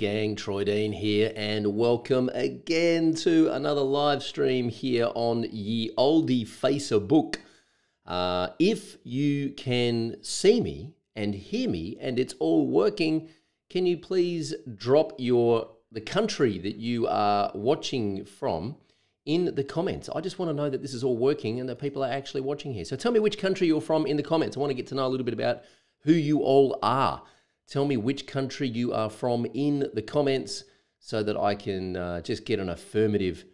gang, Troy Dean here, and welcome again to another live stream here on Ye Olde Facebook. If you can see me and hear me and it's all working, can you please drop the country that you are watching from in the comments? I just want to know that this is all working and that people are actually watching here. So tell me which country you're from in the comments. I want to get to know a little bit about who you all are. Tell me which country you are from in the comments so that I can just get an affirmative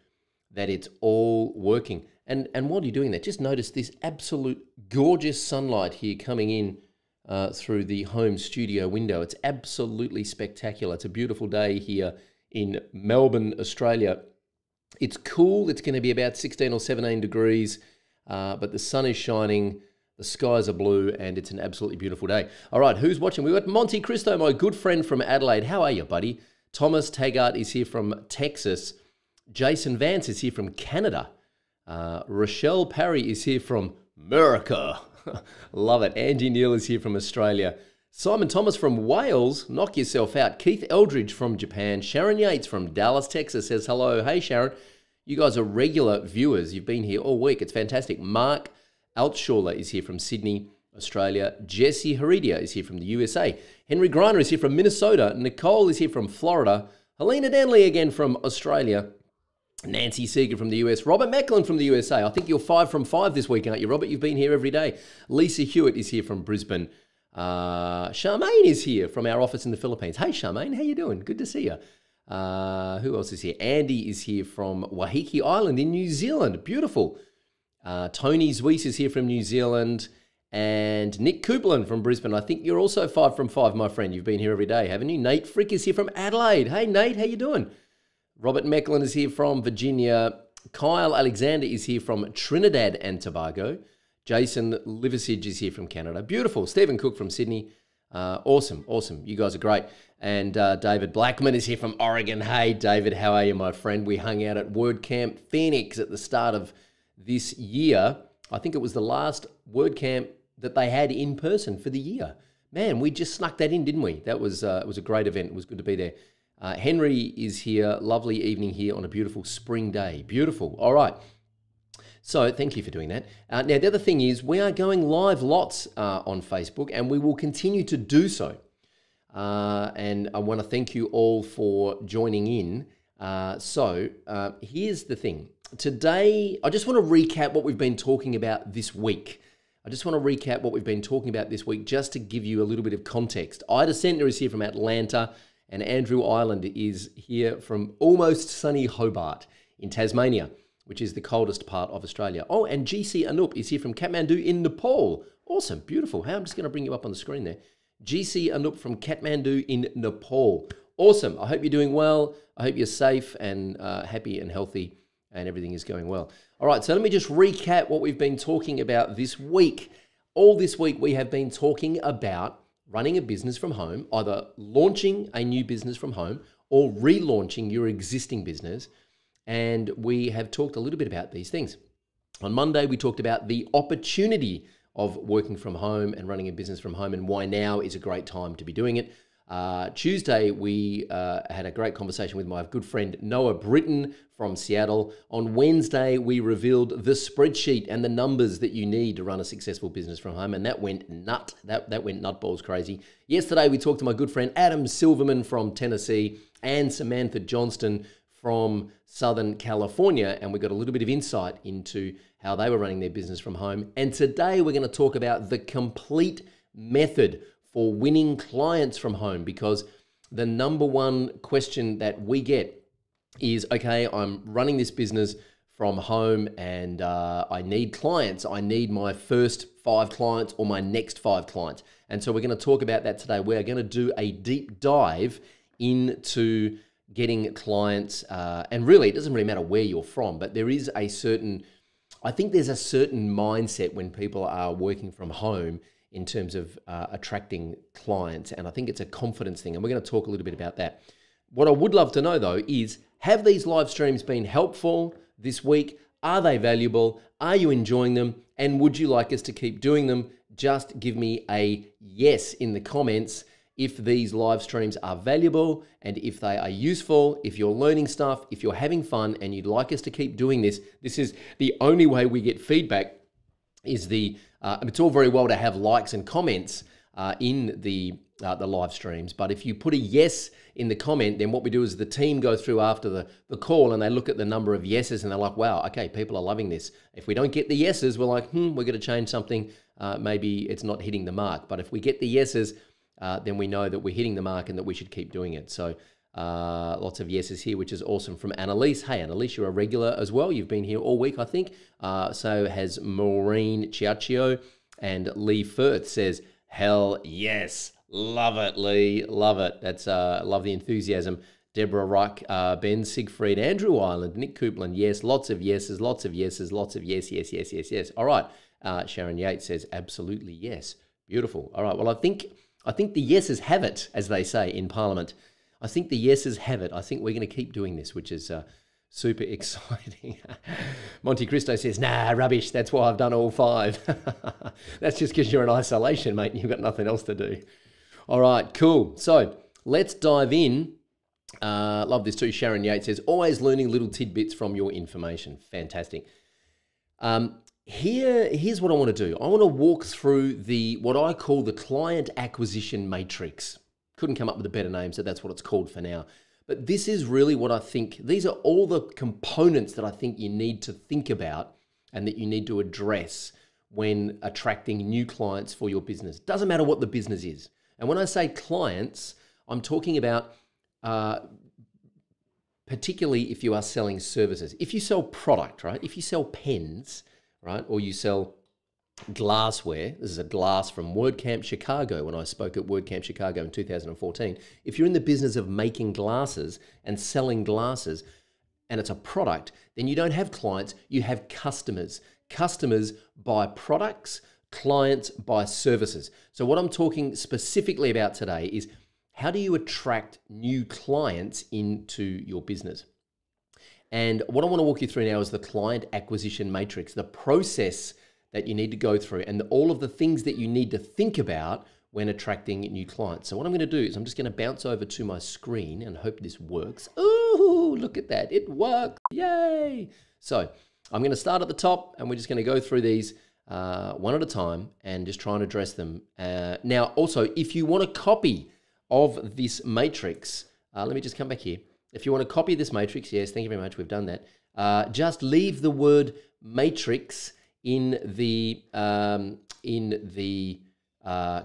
that it's all working. And while you're doing that, just notice this absolute gorgeous sunlight here coming in through the home studio window. It's absolutely spectacular. It's a beautiful day here in Melbourne, Australia. It's cool. It's going to be about 16 or 17 degrees, but the sun is shining. The skies are blue, and it's an absolutely beautiful day. All right, who's watching? We've got Monte Cristo, my good friend from Adelaide. How are you, buddy? Thomas Taggart is here from Texas. Jason Vance is here from Canada. Rochelle Parry is here from America. Love it. Angie Neal is here from Australia. Simon Thomas from Wales. Knock yourself out. Keith Eldridge from Japan. Sharon Yates from Dallas, Texas says hello. Hey, Sharon. You guys are regular viewers. You've been here all week. It's fantastic. Mark Altshauler is here from Sydney, Australia. Jesse Heredia is here from the USA. Henry Griner is here from Minnesota. Nicole is here from Florida. Helena Danley again from Australia. Nancy Seeger from the US. Robert Macklin from the USA. I think you're 5 from 5 this week, aren't you, Robert? You've been here every day. Lisa Hewitt is here from Brisbane. Charmaine is here from our office in the Philippines. Hey, Charmaine, how you doing? Good to see you. Who else is here? Andy is here from Waiheke Island in New Zealand. Beautiful. Tony Zweis is here from New Zealand, and Nick Kuplin from Brisbane. I think you're also 5 from 5, my friend. You've been here every day, haven't you? Nate Frick is here from Adelaide. Hey, Nate, how you doing? Robert Mecklin is here from Virginia. Kyle Alexander is here from Trinidad and Tobago. Jason Liversidge is here from Canada. Beautiful. Stephen Cook from Sydney. Awesome, awesome. You guys are great. And David Blackman is here from Oregon. Hey, David, how are you, my friend? We hung out at WordCamp Phoenix at the start of this year. I think it was the last WordCamp that they had in person for the year. Man, we just snuck that in, didn't we? That was it was a great event. It was good to be there. Henry is here. Lovely evening here on a beautiful spring day. Beautiful. All right. So thank you for doing that. Now, the other thing is we are going live lots on Facebook, and we will continue to do so. And I want to thank you all for joining in. Here's the thing. Today, I just want to recap what we've been talking about this week. Just to give you a little bit of context. Ida Sentner is here from Atlanta, and Andrew Ireland is here from almost sunny Hobart in Tasmania, which is the coldest part of Australia. Oh, and GC Anup is here from Kathmandu in Nepal. Awesome, beautiful. Hey, I'm just going to bring you up on the screen there. GC Anup from Kathmandu in Nepal. Awesome. I hope you're doing well. I hope you're safe and happy and healthy, and everything is going well. All right, so let me just recap what we've been talking about this week. All this week, we have been talking about running a business from home, either launching a new business from home or relaunching your existing business. And we have talked a little bit about these things. On Monday, we talked about the opportunity of working from home and running a business from home and why now is a great time to be doing it. Tuesday, we had a great conversation with my good friend Noah Britton from Seattle. On Wednesday, we revealed the spreadsheet and the numbers that you need to run a successful business from home, and that went nut. That went nutballs crazy. Yesterday, we talked to my good friend Adam Silverman from Tennessee and Samantha Johnston from Southern California, and we got a little bit of insight into how they were running their business from home. And today, we're going to talk about the complete method or winning clients from home, because the number one question that we get is, okay, I'm running this business from home and I need clients. I need my first 5 clients or my next 5 clients. And so we're going to talk about that today. We're going to do a deep dive into getting clients. And really, it doesn't really matter where you're from, but there is a certain, I think there's a certain mindset when people are working from home in terms of attracting clients. And I think it's a confidence thing. And we're going to talk a little bit about that. What I would love to know, though, is have these live streams been helpful this week? Are they valuable? Are you enjoying them? And would you like us to keep doing them? Just give me a yes in the comments. if these live streams are valuable and if they are useful, if you're learning stuff, if you're having fun and you'd like us to keep doing this. This is the only way we get feedback is the, it's all very well to have likes and comments in the live streams. But if you put a yes in the comment, then what we do is the team go through after the call and they look at the number of yeses and they're like, wow, okay, people are loving this. If we don't get the yeses, we're like, we're going to change something. Maybe it's not hitting the mark. But if we get the yeses, then we know that we're hitting the mark and that we should keep doing it. So lots of yeses here, which is awesome from Annalise. Hey, Annalise, you're a regular as well. You've been here all week, I think. So has Maureen Ciaccio, and Lee Firth says, hell yes. Love it, Lee. Love it. That's love the enthusiasm. Deborah Ruck, Ben Siegfried, Andrew Ireland, Nick Coupland. Yes, lots of yeses, lots of yeses, lots of yes, yes, yes, yes, yes. All right. Sharon Yates says absolutely yes. Beautiful. All right. Well, I think the yeses have it, as they say in Parliament. I think the yeses have it. I think we're going to keep doing this, which is super exciting. Monte Cristo says, nah, rubbish. That's why I've done all five. That's just because you're in isolation, mate. You've got nothing else to do. All right, cool. So let's dive in. Love this too. Sharon Yates says, always learning little tidbits from your information. Fantastic. Here's what I want to do. I want to walk through the what I call the client acquisition matrix. Couldn't come up with a better name, so that's what it's called for now. But this is really what I think. These are all the components that I think you need to think about and that you need to address when attracting new clients for your business. Doesn't matter what the business is. And when I say clients, I'm talking about particularly if you are selling services. If you sell product, right? If you sell pens, right? Or you sell glassware. This is a glass from WordCamp Chicago when I spoke at WordCamp Chicago in 2014. If you're in the business of making glasses and selling glasses and it's a product, then you don't have clients, you have customers. Customers buy products, clients buy services. So what I'm talking specifically about today is how do you attract new clients into your business? And what I want to walk you through now is the client acquisition matrix, the process that you need to go through and all of the things that you need to think about when attracting new clients. So what I'm going to do is I'm just going to bounce over to my screen and hope this works. Ooh, look at that. It works. Yay. So I'm going to start at the top and we're just going to go through these one at a time and just try and address them. Now, also, if you want a copy of this matrix, let me just come back here. If you want a copy of this matrix, yes, thank you very much. We've done that. Just leave the word matrix in the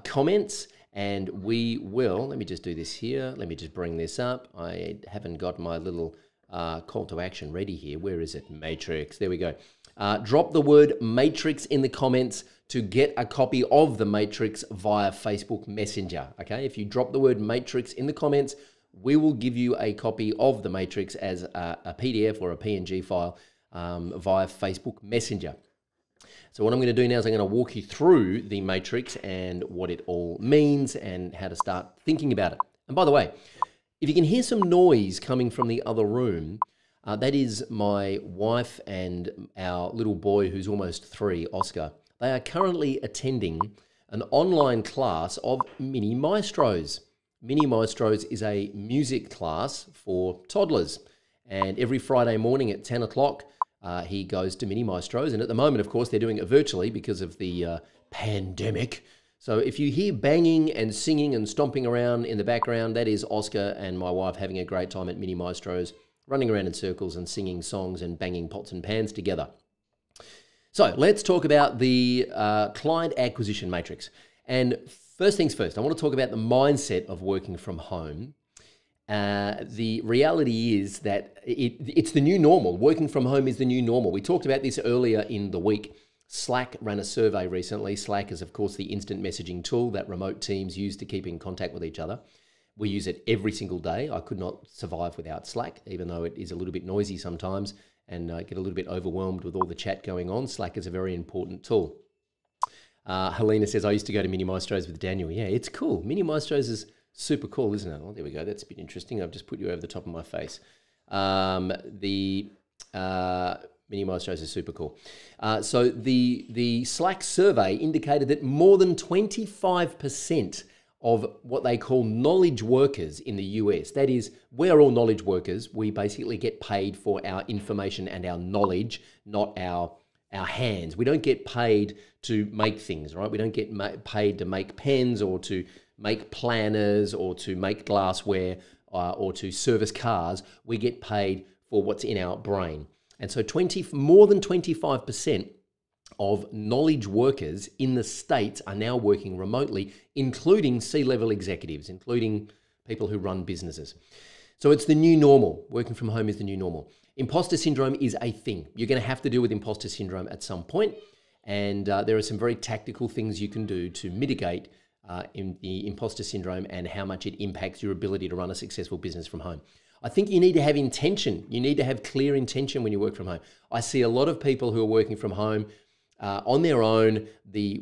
comments and we will, let me just do this here. Let me just bring this up. I haven't got my little call to action ready here. Where is it? Matrix. There we go. Drop the word matrix in the comments to get a copy of the matrix via Facebook Messenger. Okay, if you drop the word matrix in the comments, we will give you a copy of the matrix as a PDF or a PNG file via Facebook Messenger. So what I'm going to do now is I'm going to walk you through the matrix and what it all means and how to start thinking about it. And by the way, if you can hear some noise coming from the other room, that is my wife and our little boy who's almost 3, Oscar. They are currently attending an online class of Mini Maestros. Mini Maestros is a music class for toddlers. And every Friday morning at 10 o'clock, he goes to Mini Maestros. And at the moment, of course, they're doing it virtually because of the pandemic. So if you hear banging and singing and stomping around in the background, that is Oscar and my wife having a great time at Mini Maestros, running around in circles and singing songs and banging pots and pans together. So let's talk about the client acquisition matrix. And first things first, I want to talk about the mindset of working from home. The reality is that it's the new normal. Working from home is the new normal. We talked about this earlier in the week. Slack ran a survey recently. Slack is, of course, the instant messaging tool that remote teams use to keep in contact with each other. We use it every single day. I could not survive without Slack, even though it is a little bit noisy sometimes and I get a little bit overwhelmed with all the chat going on. Slack is a very important tool. Helena says, I used to go to Mini Maestros with Daniel. Yeah, it's cool. Mini Maestros is super cool, isn't it? Oh, there we go. That's a bit interesting. I've just put you over the top of my face. Mini Maestros is super cool. So the Slack survey indicated that more than 25% of what they call knowledge workers in the US. That is, we're all knowledge workers. We basically get paid for our information and our knowledge, not our hands. We don't get paid to make things, right? We don't get paid to make pens or to make planners or to make glassware or to service cars. We get paid for what's in our brain. And so more than 25% of knowledge workers in the States are now working remotely, including C-level executives, including people who run businesses. So it's the new normal. Working from home is the new normal. Imposter syndrome is a thing. You're going to have to deal with imposter syndrome at some point. And there are some very tactical things you can do to mitigate in the imposter syndrome and how much it impacts your ability to run a successful business from home. I think you need to have intention. You need to have clear intention when you work from home. I see a lot of people who are working from home on their own.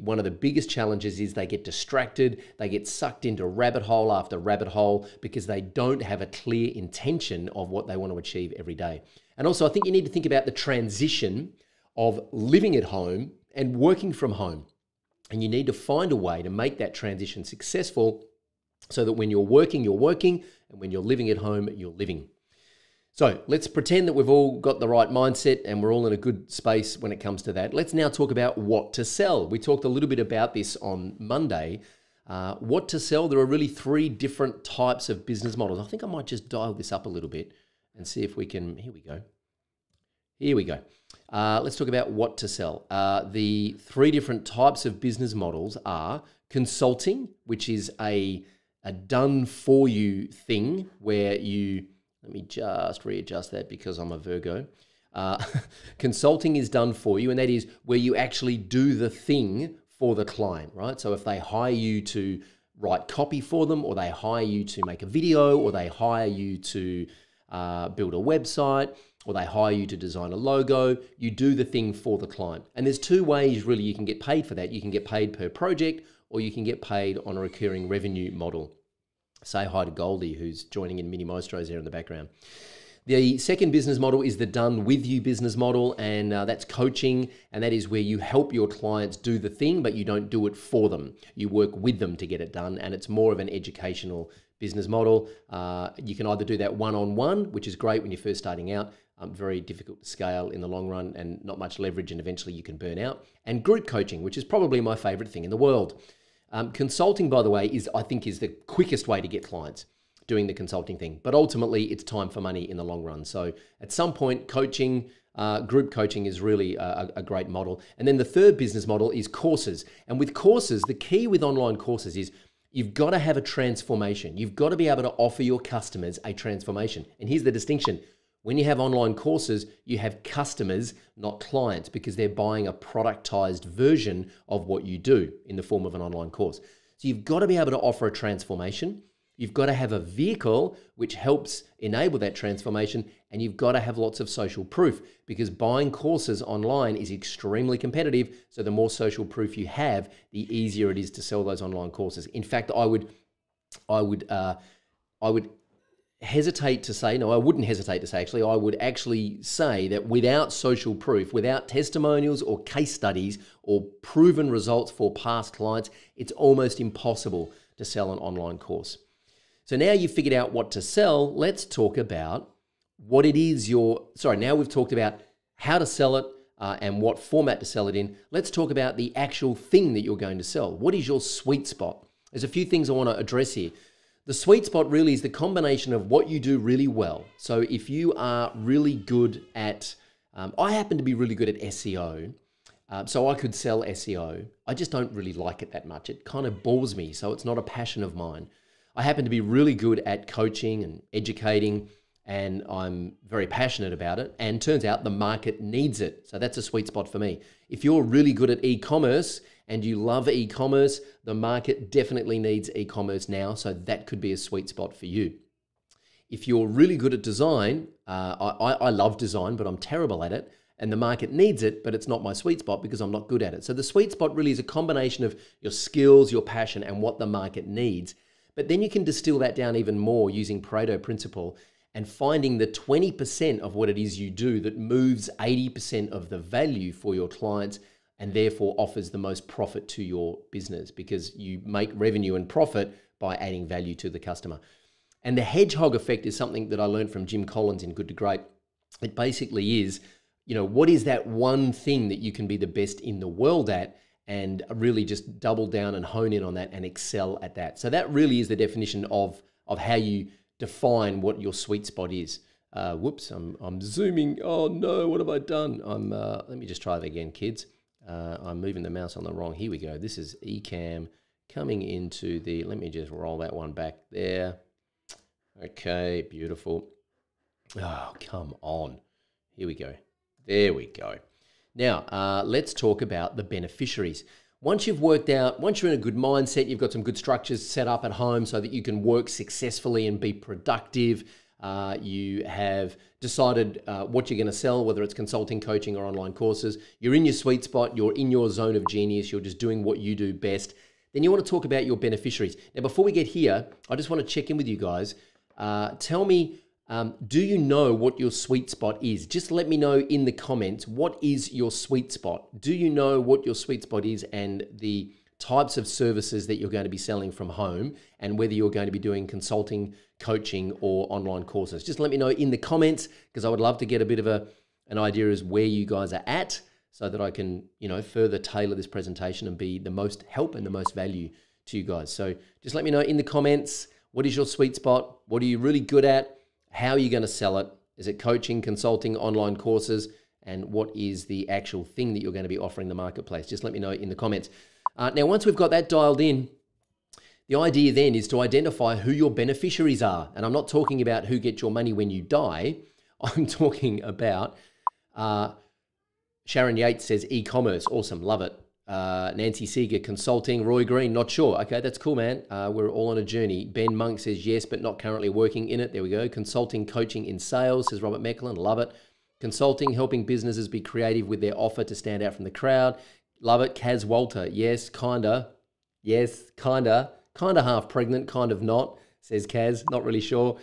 One of the biggest challenges is they get distracted. They get sucked into rabbit hole after rabbit hole because they don't have a clear intention of what they want to achieve every day. And also, I think you need to think about the transition of living at home and working from home. And you need to find a way to make that transition successful so that when you're working, and when you're living at home, you're living. So let's pretend that we've all got the right mindset and we're all in a good space when it comes to that. Let's now talk about what to sell. We talked a little bit about this on Monday. What to sell, there are really three different types of business models. I think I might just dial this up a little bit and see if we can, here we go. Let's talk about what to sell. The three different types of business models are consulting, which is a done for you thing where you, let me just readjust that because I'm a Virgo. Consulting is done for you, and that is where you actually do the thing for the client, right? So if they hire you to write copy for them, or they hire you to make a video, or they hire you to build a website, or they hire you to design a logo, you do the thing for the client. And there's two ways really you can get paid for that. You can get paid per project, or you can get paid on a recurring revenue model. Say hi to Goldie, who's joining in Mini Maestros here in the background. The second business model is the done with you business model, and that's coaching, and that is where you help your clients do the thing, but you don't do it for them. You work with them to get it done, and it's more of an educational business model. You can either do that one-on-one, which is great when you're first starting out, very difficult to scale in the long run and not much leverage, and eventually you can burn out, and group coaching, which is probably my favorite thing in the world. Consulting, by the way, I think is the quickest way to get clients doing the consulting thing. But ultimately, it's time for money in the long run. So at some point, coaching, group coaching is really a great model. And then the third business model is courses. And with courses, the key with online courses is you've got to have a transformation. You've got to be able to offer your customers a transformation. And here's the distinction. When you have online courses, you have customers, not clients, because they're buying a productized version of what you do in the form of an online course. So you've got to be able to offer a transformation. You've got to have a vehicle which helps enable that transformation, and you've got to have lots of social proof, because buying courses online is extremely competitive. So the more social proof you have, the easier it is to sell those online courses. In fact, I would actually say that without social proof, without testimonials or case studies or proven results for past clients, it's almost impossible to sell an online course. So now you've figured out what to sell, let's talk about what it is now we've talked about how to sell it and what format to sell it in. Let's talk about the actual thing that you're going to sell. What is your sweet spot? There's a few things I want to address here. The sweet spot really is the combination of what you do really well. So if you are really good at, I happen to be really good at SEO, so I could sell SEO. I just don't really like it that much. It kind of bores me, so it's not a passion of mine. I happen to be really good at coaching and educating, and I'm very passionate about it, and turns out the market needs it. So that's a sweet spot for me. If you're really good at e-commerce and you love e-commerce, the market definitely needs e-commerce now. So that could be a sweet spot for you. If you're really good at design, I love design, but I'm terrible at it, and the market needs it, but it's not my sweet spot because I'm not good at it. So the sweet spot really is a combination of your skills, your passion, and what the market needs. But then you can distill that down even more using Pareto principle, and finding the 20% of what it is you do that moves 80% of the value for your clients, and therefore offers the most profit to your business, because you make revenue and profit by adding value to the customer. And the hedgehog effect is something that I learned from Jim Collins in Good to Great. It basically is, you know, what is that one thing that you can be the best in the world at, and really just double down and hone in on that and excel at that. So that really is the definition of how you define what your sweet spot is. Whoops, I'm zooming. Oh no, what have I done? Let me just try that again, kids. I'm moving the mouse on the wrong. Here we go. This is Ecamm coming into the, let me just roll that one back there. Okay, beautiful. Oh, come on. Here we go. There we go. Now, let's talk about the beneficiaries. Once you've worked out, once you're in a good mindset, you've got some good structures set up at home so that you can work successfully and be productive. You have decided what you're going to sell, whether it's consulting, coaching, or online courses. You're in your sweet spot. You're in your zone of genius. You're just doing what you do best. Then you want to talk about your beneficiaries. Now, before we get here, I just want to check in with you guys. Tell me, do you know what your sweet spot is? Just let me know in the comments, what is your sweet spot? Do you know what your sweet spot is and the types of services that you're going to be selling from home, and whether you're going to be doing consulting, coaching, or online courses? Just let me know in the comments, because I would love to get a bit of an idea as where you guys are at, so that I can, you know, further tailor this presentation and be the most help and the most value to you guys. So just let me know in the comments, what is your sweet spot? What are you really good at? How are you going to sell it? Is it coaching, consulting, online courses? And what is the actual thing that you're going to be offering the marketplace? Just let me know in the comments. Now, once we've got that dialed in, the idea then is to identify who your beneficiaries are. And I'm not talking about who gets your money when you die. I'm talking about, Sharon Yates says e-commerce. Awesome. Love it. Nancy Seeger, consulting. Roy Green, not sure. Okay, that's cool, man. We're all on a journey. Ben Monk says yes, but not currently working in it. There we go. Consulting, coaching in sales, says Robert Mecklin. Love it. Consulting, helping businesses be creative with their offer to stand out from the crowd. Love it. Kaz Walter, yes, kinda. Yes, kinda. Kinda half pregnant, kind of not, says Kaz. Not really sure.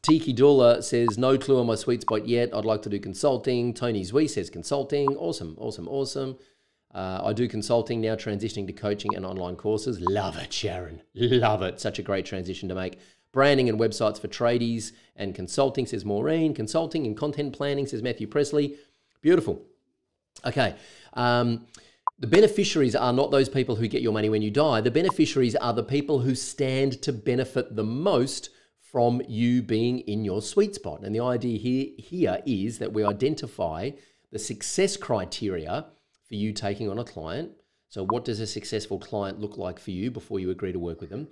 Tiki Dula says, no clue on my sweet spot yet. I'd like to do consulting. Tony Zui says consulting. Awesome, awesome, awesome. I do consulting now, transitioning to coaching and online courses. Love it, Sharon. Love it. Such a great transition to make. Branding and websites for tradies and consulting, says Maureen. Consulting and content planning, says Matthew Presley. Beautiful. Okay. The beneficiaries are not those people who get your money when you die. The beneficiaries are the people who stand to benefit the most from you being in your sweet spot. And the idea here is that we identify the success criteria for you taking on a client. So what does a successful client look like for you before you agree to work with them?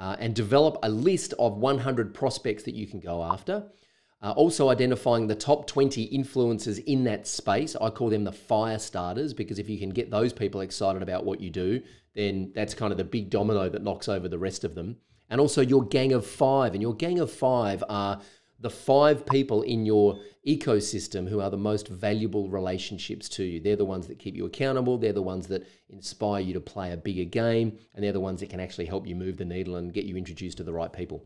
And develop a list of 100 prospects that you can go after. Also identifying the top 20 influencers in that space. I call them the fire starters, because if you can get those people excited about what you do, then that's kind of the big domino that knocks over the rest of them. And also your gang of five. And your gang of five are the five people in your ecosystem who are the most valuable relationships to you. They're the ones that keep you accountable. They're the ones that inspire you to play a bigger game. And they're the ones that can actually help you move the needle and get you introduced to the right people.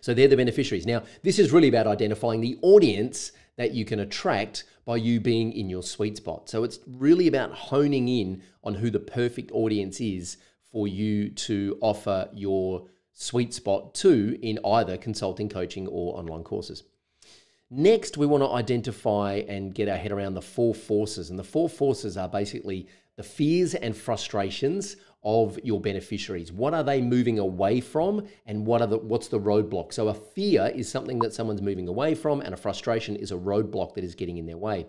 So they're the beneficiaries. Now, this is really about identifying the audience that you can attract by you being in your sweet spot. So it's really about honing in on who the perfect audience is for you to offer your sweet spot two in either consulting, coaching, or online courses. Next, we want to identify and get our head around the four forces. And the four forces are basically the fears and frustrations of your beneficiaries. What are they moving away from, and what's the roadblock? So a fear is something that someone's moving away from, and a frustration is a roadblock that is getting in their way.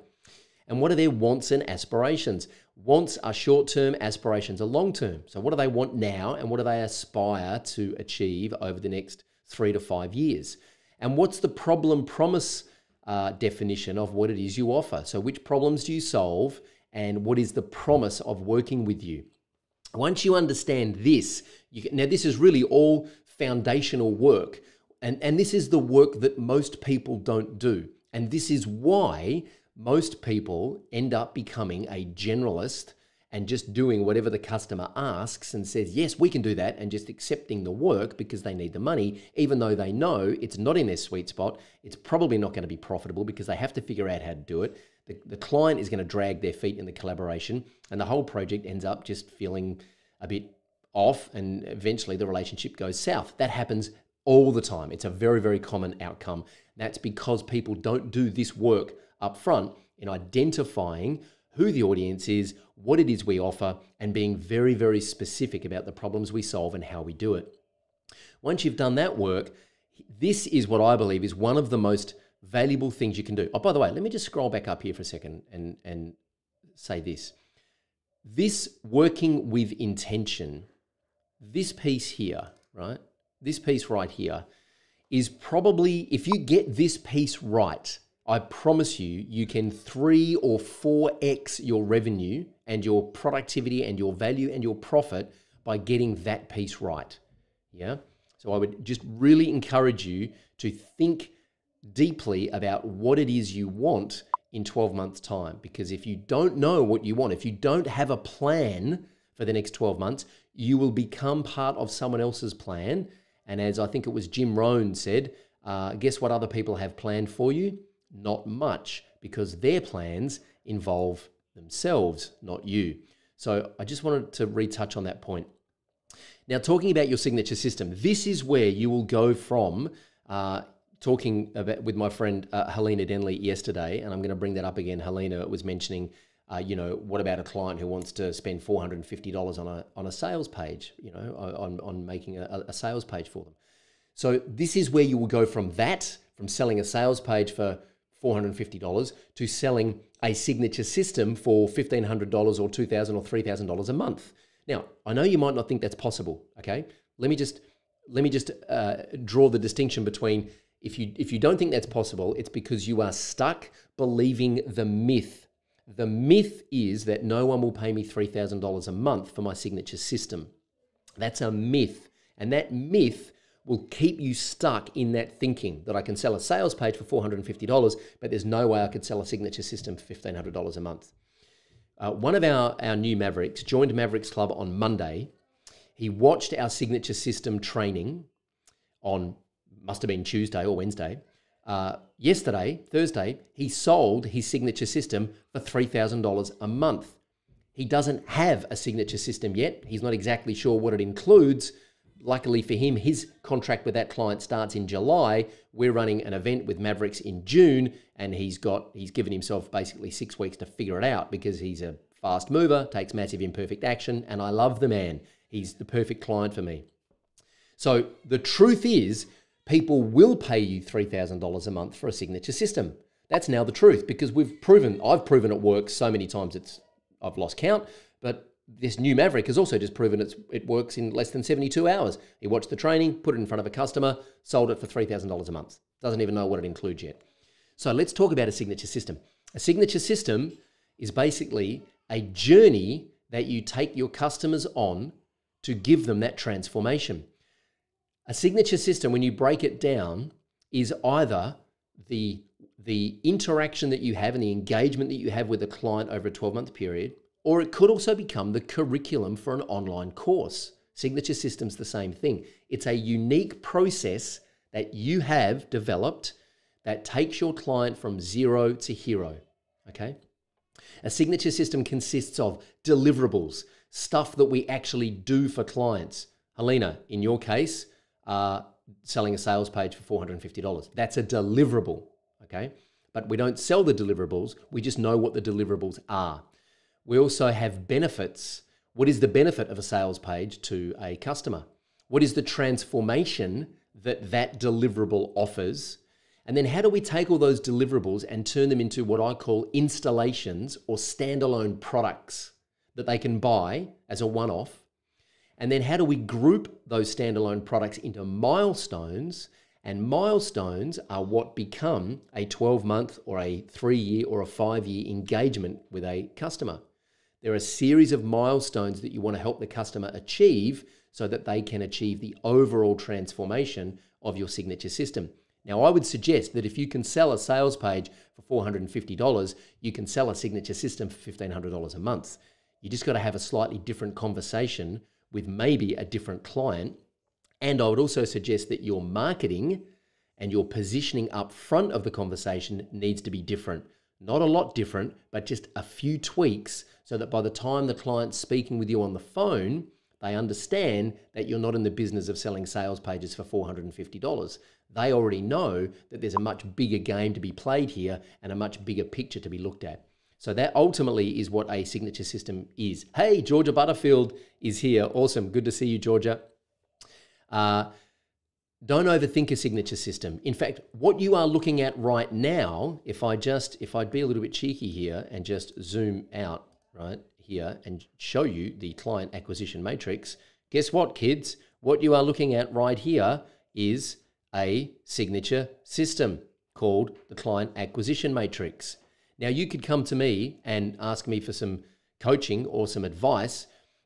And what are their wants and aspirations? Wants are short-term, aspirations are long-term. So what do they want now, and what do they aspire to achieve over the next 3 to 5 years? And what's the problem promise definition of what it is you offer? So which problems do you solve, and what is the promise of working with you? Once you understand this, you can, now this is really all foundational work, and this is the work that most people don't do. And this is why most people end up becoming a generalist and just doing whatever the customer asks and says, yes, we can do that, and just accepting the work because they need the money, even though they know it's not in their sweet spot. It's probably not going to be profitable because they have to figure out how to do it. The client is going to drag their feet in the collaboration, and the whole project ends up just feeling a bit off and eventually the relationship goes south. That happens all the time. It's a very, very common outcome. That's because people don't do this work up front in identifying who the audience is, what it is we offer, and being very, very specific about the problems we solve and how we do it. Once you've done that work, this is what I believe is one of the most valuable things you can do. Oh, by the way, let me just scroll back up here for a second and say this. This working with intention, this piece here, right? This piece right here is probably, if you get this piece right, I promise you, you can 3 or 4x your revenue and your productivity and your value and your profit by getting that piece right. Yeah. So I would just really encourage you to think deeply about what it is you want in 12 months' time, because if you don't know what you want, if you don't have a plan for the next 12 months, you will become part of someone else's plan. And as I think it was Jim Rohn said, guess what other people have planned for you? Not much, because their plans involve themselves, not you. So I just wanted to retouch on that point. Now, talking about your signature system, this is where you will go from talking about with my friend Helena Denley yesterday, and I'm going to bring that up again. Helena was mentioning, you know, what about a client who wants to spend $450 on a sales page, you know, on making a sales page for them. So this is where you will go from that, from selling a sales page for $450 to selling a signature system for $1,500 or $2,000 or $3,000 a month. Now, I know you might not think that's possible. Okay, let me just draw the distinction between if you don't think that's possible, it's because you are stuck believing the myth. The myth is that no one will pay me $3,000 a month for my signature system. That's a myth, and that myth will keep you stuck in that thinking that I can sell a sales page for $450, but there's no way I could sell a signature system for $1,500 a month. One of our new Mavericks joined Mavericks Club on Monday. He watched our signature system training on, must have been Tuesday or Wednesday. Yesterday, Thursday, he sold his signature system for $3,000 a month. He doesn't have a signature system yet. He's not exactly sure what it includes. Luckily for him, his contract with that client starts in July. We're running an event with Mavericks in June, and he's given himself basically 6 weeks to figure it out because he's a fast mover, takes massive imperfect action, and I love the man. He's the perfect client for me. So the truth is, people will pay you $3,000 a month for a signature system. That's now the truth because I've proven it works so many times I've lost count, but this new Maverick has also just proven it works in less than 72 hours. He watched the training, put it in front of a customer, sold it for $3,000 a month. Doesn't even know what it includes yet. So let's talk about a signature system. A signature system is basically a journey that you take your customers on to give them that transformation. A signature system, when you break it down, is either the interaction that you have and the engagement that you have with a client over a 12-month period, or it could also become the curriculum for an online course. Signature system's the same thing. It's a unique process that you have developed that takes your client from zero to hero, okay? A signature system consists of deliverables, stuff that we actually do for clients. Helena, in your case, selling a sales page for $450. That's a deliverable, okay? But we don't sell the deliverables, we just know what the deliverables are. We also have benefits. What is the benefit of a sales page to a customer? What is the transformation that that deliverable offers? And then how do we take all those deliverables and turn them into what I call installations or standalone products that they can buy as a one-off? And then how do we group those standalone products into milestones? And milestones are what become a 12-month or a 3-year or a 5-year engagement with a customer. There are a series of milestones that you want to help the customer achieve so that they can achieve the overall transformation of your signature system. Now, I would suggest that if you can sell a sales page for $450, you can sell a signature system for $1,500 a month. You just got to have a slightly different conversation with maybe a different client. And I would also suggest that your marketing and your positioning up front of the conversation needs to be different. Not a lot different, but just a few tweaks so that by the time the client's speaking with you on the phone, They understand that you're not in the business of selling sales pages for $450. They already know that there's a much bigger game to be played here and a much bigger picture to be looked at. So that ultimately is what a signature system is. Hey, Georgia Butterfield is here. Awesome. Good to see you, Georgia. Don't overthink a signature system. In fact, what you are looking at right now, if I'd be a little bit cheeky here and just zoom out right here and show you the client acquisition matrix, guess what, kids? What you are looking at right here is a signature system called the client acquisition matrix. Now, you could come to me and ask me for some coaching or some advice,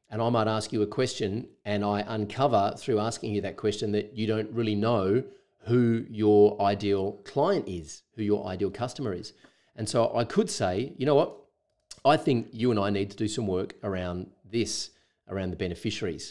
and I might ask you a question, and I uncover through asking you that question that you don't really know who your ideal client is, who your ideal customer is. And so I could say, you know what? I think you and I need to do some work around this, around the beneficiaries.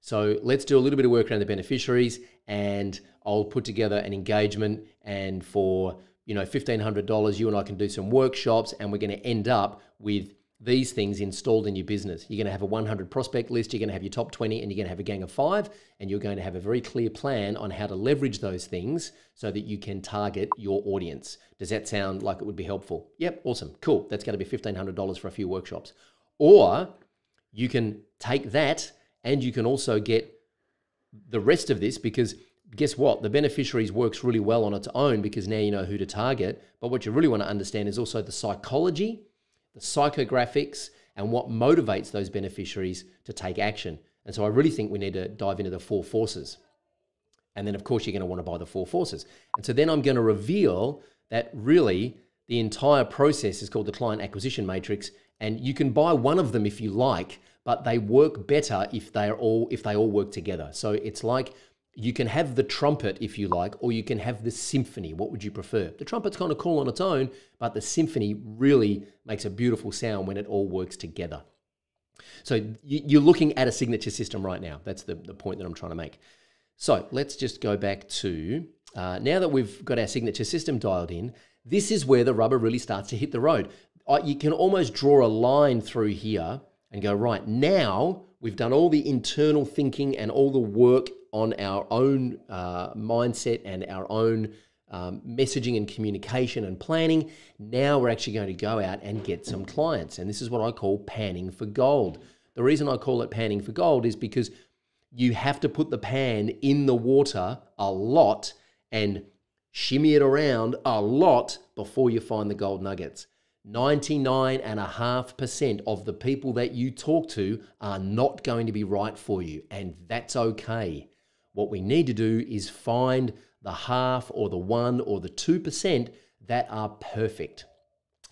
So let's do a little bit of work around the beneficiaries, and I'll put together an engagement, and for, you know, $1,500, you and I can do some workshops, and we're going to end up with these things installed in your business. You're going to have a 100 prospect list, you're going to have your top 20, and you're going to have a gang of 5, and you're going to have a very clear plan on how to leverage those things so that you can target your audience. Does that sound like it would be helpful? Yep, awesome, cool. That's going to be $1,500 for a few workshops. Or you can take that and you can also get the rest of this, because guess what? The beneficiaries works really well on its own because now you know who to target. But what you really want to understand is also the psychology, the psychographics, and what motivates those beneficiaries to take action. And so I really think we need to dive into the 4 forces. And then of course, you're going to want to buy the 4 forces. And so then I'm going to reveal that really the entire process is called the client acquisition matrix. And you can buy one of them if you like, but they work better if they all work together. So it's like, you can have the trumpet if you like, or you can have the symphony. What would you prefer? The trumpet's kind of cool on its own, but the symphony really makes a beautiful sound when it all works together. So you're looking at a signature system right now. That's the point that I'm trying to make. So let's just go back to, now that we've got our signature system dialed in, this is where the rubber really starts to hit the road. You can almost draw a line through here and go, right, now we've done all the internal thinking and all the work on our own mindset and our own messaging and communication and planning. Now we're actually going to go out and get some clients. And this is what I call panning for gold. The reason I call it panning for gold is because you have to put the pan in the water a lot and shimmy it around a lot before you find the gold nuggets. 99.5% of the people that you talk to are not going to be right for you, and that's okay. What we need to do is find the half or the 1 or the 2% that are perfect.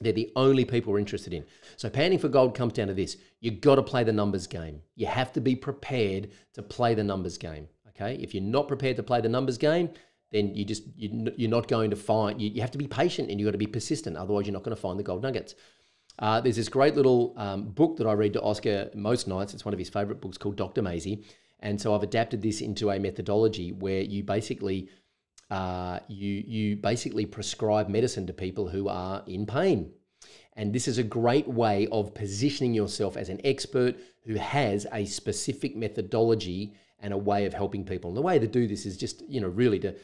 They're the only people we're interested in. So panning for gold comes down to this. You've got to play the numbers game. You have to be prepared to play the numbers game, okay? If you're not prepared to play the numbers game, then you're not going to find, you have to be patient and you've got to be persistent. Otherwise, you're not going to find the gold nuggets. There's this great little book that I read to Oscar most nights. It's one of his favorite books called Dr. Maisie. And so I've adapted this into a methodology where you basically prescribe medicine to people who are in pain. And this is a great way of positioning yourself as an expert who has a specific methodology and a way of helping people. And the way to do this is just, you know, really to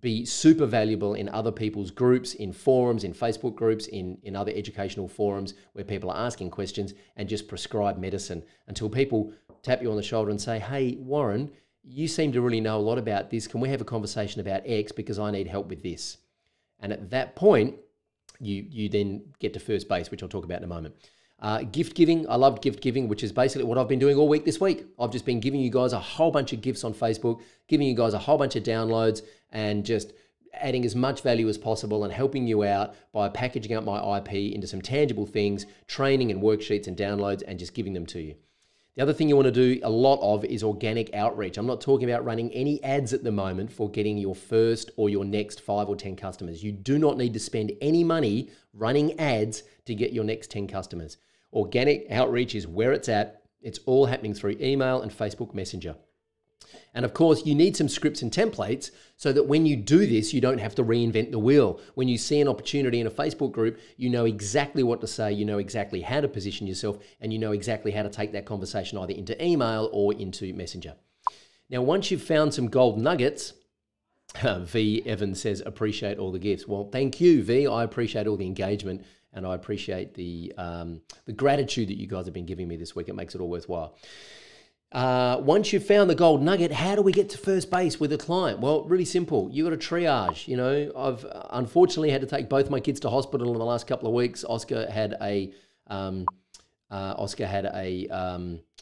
be super valuable in other people's groups, in forums, in Facebook groups, in other educational forums where people are asking questions, and just prescribe medicine until people tap you on the shoulder and say, hey, Warren, you seem to really know a lot about this. Can we have a conversation about X because I need help with this? And at that point, you then get to first base, which I'll talk about in a moment. Gift giving, I loved gift giving, which is basically what I've been doing all week this week. I've just been giving you guys a whole bunch of gifts on Facebook, giving you guys a whole bunch of downloads, and just adding as much value as possible and helping you out by packaging up my IP into some tangible things, training and worksheets and downloads, and just giving them to you. The other thing you want to do a lot of is organic outreach. I'm not talking about running any ads at the moment for getting your first or your next 5 or 10 customers. You do not need to spend any money running ads to get your next 10 customers. Organic outreach is where it's at. It's all happening through email and Facebook Messenger. And of course, you need some scripts and templates so that when you do this, you don't have to reinvent the wheel. When you see an opportunity in a Facebook group, you know exactly what to say, you know exactly how to position yourself, and you know exactly how to take that conversation either into email or into Messenger. Now, once you've found some gold nuggets, V. Evans says, appreciate all the gifts. Well, thank you, V. I appreciate all the engagement, and I appreciate the gratitude that you guys have been giving me this week. It makes it all worthwhile. Once you've found the gold nugget, how do we get to first base with a client? Well, really simple. You got to triage. You know, I've unfortunately had to take both my kids to hospital in the last couple of weeks. Oscar had a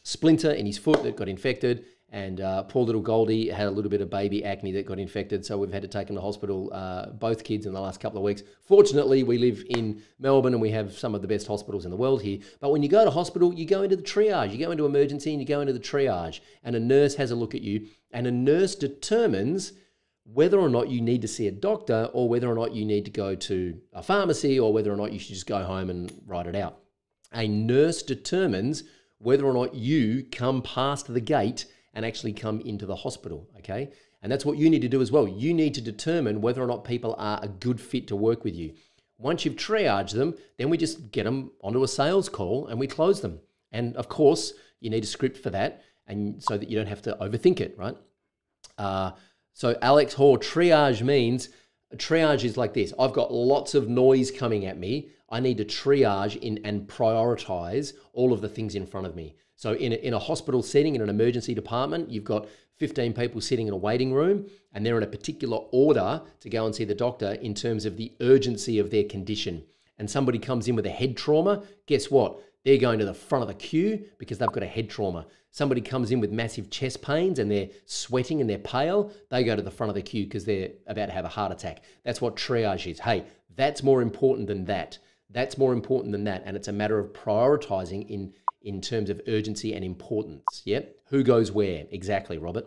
splinter in his foot that got infected, and poor little Goldie had a little bit of baby acne that got infected. So we've had to take him to hospital, both kids, in the last couple of weeks. Fortunately, we live in Melbourne and we have some of the best hospitals in the world here. But when you go to hospital, you go into the triage. You go into emergency and you go into the triage. And a nurse has a look at you. And a nurse determines whether or not you need to see a doctor, or whether or not you need to go to a pharmacy, or whether or not you should just go home and write it out. A nurse determines whether or not you come past the gate and actually come into the hospital, okay? And that's what you need to do as well. You need to determine whether or not people are a good fit to work with you. Once you've triaged them, then we just get them onto a sales call and we close them. And of course, you need a script for that, and so that you don't have to overthink it, right? So Alex Hoare, triage means, triage is like this. I've got lots of noise coming at me. I need to triage in and prioritize all of the things in front of me. So in a hospital setting, in an emergency department, you've got 15 people sitting in a waiting room, and they're in a particular order to go and see the doctor in terms of the urgency of their condition. And somebody comes in with a head trauma, guess what? They're going to the front of the queue because they've got a head trauma. Somebody comes in with massive chest pains and they're sweating and they're pale, they go to the front of the queue because they're about to have a heart attack. That's what triage is. Hey, that's more important than that. That's more important than that. And it's a matter of prioritizing in terms of urgency and importance. Yep, who goes where? Exactly, Robert.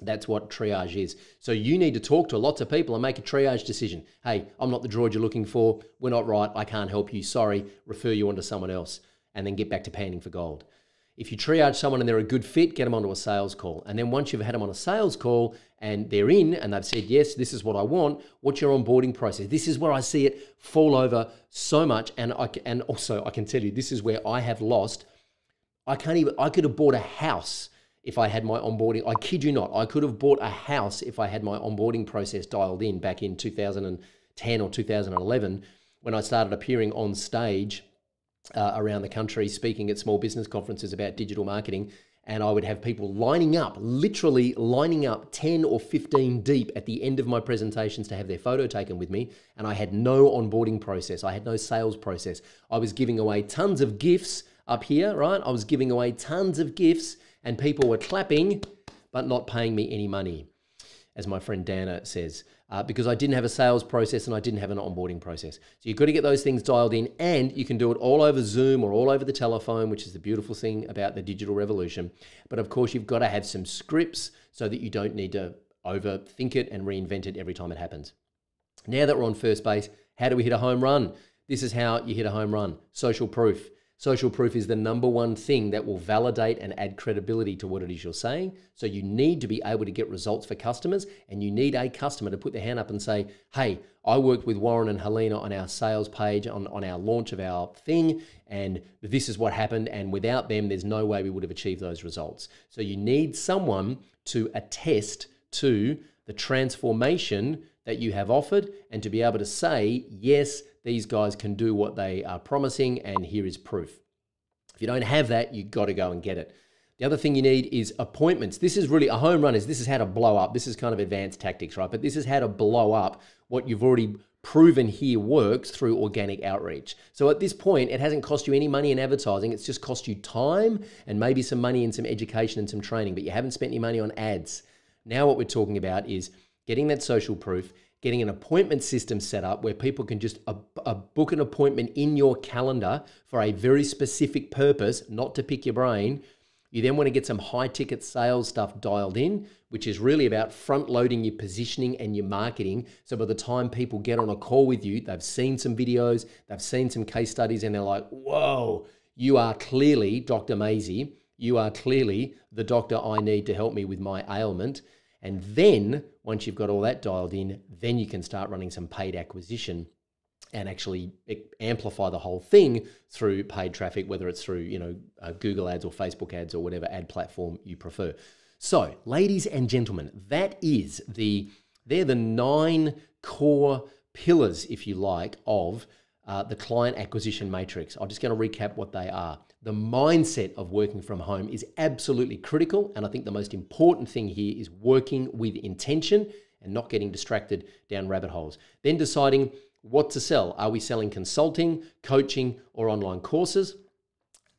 That's what triage is. So you need to talk to lots of people and make a triage decision. Hey, I'm not the droid you're looking for. We're not right. I can't help you. Sorry. Refer you on to someone else, and then get back to panning for gold. If you triage someone and they're a good fit, get them onto a sales call. And then once you've had them on a sales call and they're in and they've said, yes, this is what I want, what's your onboarding process? This is where I see it fall over so much. And also I can tell you, this is where I have lost. I could have bought a house if I had my onboarding. I kid you not. I could have bought a house if I had my onboarding process dialed in back in 2010 or 2011, when I started appearing on stage around the country, speaking at small business conferences about digital marketing. And I would have people lining up, literally lining up 10 or 15 deep at the end of my presentations to have their photo taken with me. And I had no onboarding process. I had no sales process. I was giving away tons of gifts up here, right? I was giving away tons of gifts and people were clapping, but not paying me any money, as my friend Dana says. Because I didn't have a sales process and I didn't have an onboarding process. So you've got to get those things dialed in, and you can do it all over Zoom or all over the telephone, which is the beautiful thing about the digital revolution. But of course, you've got to have some scripts so that you don't need to overthink it and reinvent it every time it happens. Now that we're on first base, how do we hit a home run? This is how you hit a home run. Social proof. Social proof is the number one thing that will validate and add credibility to what it is you're saying. So you need to be able to get results for customers, and you need a customer to put their hand up and say, hey, I worked with Warren and Helena on our sales page, on our launch of our thing, and this is what happened, and without them, there's no way we would have achieved those results. So you need someone to attest to the transformation that you have offered, and to be able to say, yes, these guys can do what they are promising, and here is proof. If you don't have that, you've got to go and get it. The other thing you need is appointments. This is really a home run. This is how to blow up. This is kind of advanced tactics, right? But this is how to blow up what you've already proven here works through organic outreach. So at this point, it hasn't cost you any money in advertising. It's just cost you time and maybe some money in some education and some training, but you haven't spent any money on ads. Now what we're talking about is getting that social proof, getting an appointment system set up where people can just book an appointment in your calendar for a very specific purpose, not to pick your brain. You then want to get some high ticket sales stuff dialed in, which is really about front loading your positioning and your marketing. So by the time people get on a call with you, they've seen some videos, they've seen some case studies, and they're like, whoa, you are clearly Dr. Maisie. You are clearly the doctor I need to help me with my ailment. And then once you've got all that dialed in, then you can start running some paid acquisition and actually amplify the whole thing through paid traffic, whether it's through, you know, Google ads or Facebook ads or whatever ad platform you prefer. So ladies and gentlemen, that is they're the 9 core pillars, if you like, of the client acquisition matrix. I'm just going to recap what they are. The mindset of working from home is absolutely critical. And I think the most important thing here is working with intention and not getting distracted down rabbit holes. Then deciding what to sell. Are we selling consulting, coaching, or online courses?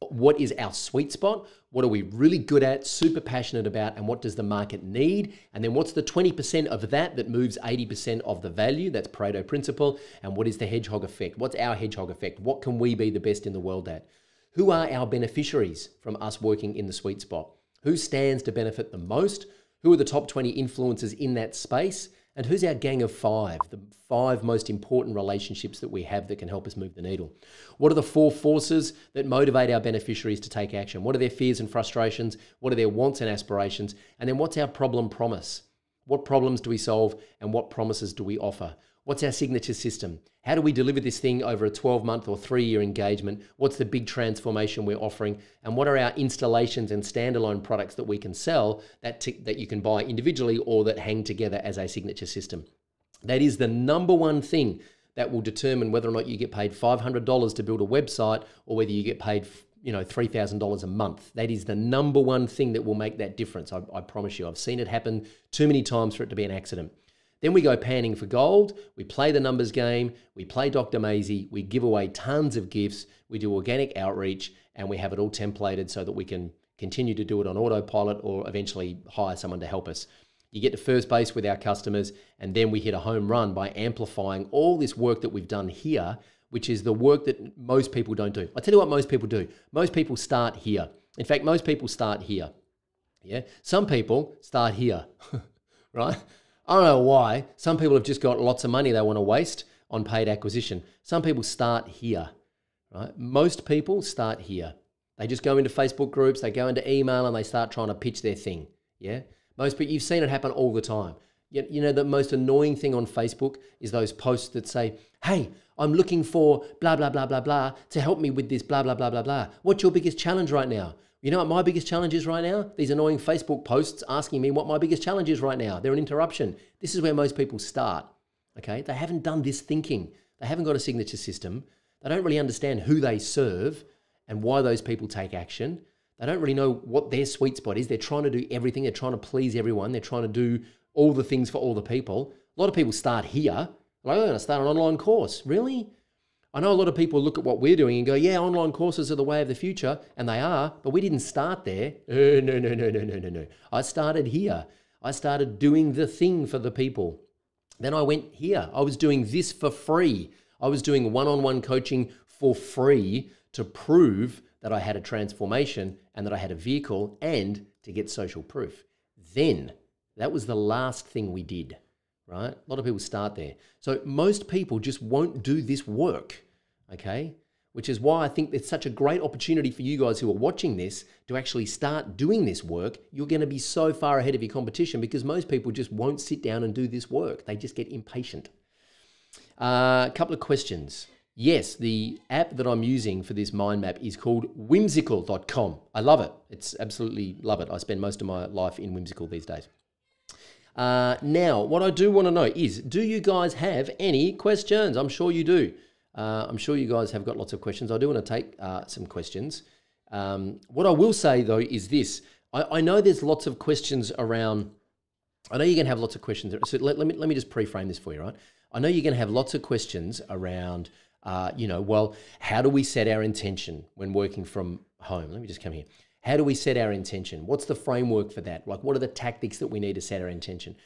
What is our sweet spot? What are we really good at, super passionate about, and what does the market need? And then what's the 20% of that that moves 80% of the value? That's Pareto principle. And what is the hedgehog effect? What's our hedgehog effect? What can we be the best in the world at? Who are our beneficiaries from us working in the sweet spot? Who stands to benefit the most? Who are the top 20 influencers in that space? And who's our gang of 5, the 5 most important relationships that we have that can help us move the needle? What are the 4 forces that motivate our beneficiaries to take action? What are their fears and frustrations? What are their wants and aspirations? And then what's our problem promise? What problems do we solve and what promises do we offer? What's our signature system? How do we deliver this thing over a 12-month or 3-year engagement? What's the big transformation we're offering? And what are our installations and standalone products that we can sell that you can buy individually or that hang together as a signature system? That is the #1 thing that will determine whether or not you get paid $500 to build a website or whether you get paid, you know, $3,000 a month. That is the #1 thing that will make that difference. I promise you, I've seen it happen too many times for it to be an accident. Then we go panning for gold, we play the numbers game, we play Dr. Maisie, we give away tons of gifts, we do organic outreach, and we have it all templated so that we can continue to do it on autopilot or eventually hire someone to help us. You get to first base with our customers, and then we hit a home run by amplifying all this work that we've done here, which is the work that most people don't do. I tell you what most people do. Most people start here. In fact, most people start here. Yeah, some people start here, right? I don't know why. Some people have just got lots of money they want to waste on paid acquisition. Some people start here, right? Most people start here. They just go into Facebook groups, they go into email, and they start trying to pitch their thing, yeah? Most people, you've seen it happen all the time. You know, the most annoying thing on Facebook is those posts that say, hey, I'm looking for blah, blah, blah, blah, blah to help me with this blah, blah, blah, blah, blah. What's your biggest challenge right now? You know what my biggest challenge is right now? These annoying Facebook posts asking me what my biggest challenge is right now. They're an interruption. This is where most people start, okay? They haven't done this thinking. They haven't got a signature system. They don't really understand who they serve and why those people take action. They don't really know what their sweet spot is. They're trying to do everything. They're trying to please everyone. They're trying to do all the things for all the people. A lot of people start here. Like, I'm gonna start an online course. Really? I know a lot of people look at what we're doing and go, yeah, online courses are the way of the future, and they are, but we didn't start there. No. I started here. I started doing the thing for the people. Then I went here. I was doing this for free. I was doing one-on-one coaching for free to prove that I had a transformation and that I had a vehicle and to get social proof. Then, that was the last thing we did, right? A lot of people start there. So most people just won't do this work. Okay, which is why I think it's such a great opportunity for you guys who are watching this to actually start doing this work. You're going to be so far ahead of your competition because most people just won't sit down and do this work. They just get impatient. A couple of questions. Yes, the app that I'm using for this mind map is called whimsical.com. I love it. It's absolutely love it. I spend most of my life in Whimsical these days. Now, what I do want to know is, do you guys have any questions? I'm sure you do. I'm sure you guys have got lots of questions. I do want to take some questions. What I will say, though, is this. I know there's lots of questions around. I know you're going to have lots of questions. So let me just pre-frame this for you, right? I know you're going to have lots of questions around, you know, well, how do we set our intention when working from home? Let me just come here. How do we set our intention? What's the framework for that? Like, what are the tactics that we need to set our intention?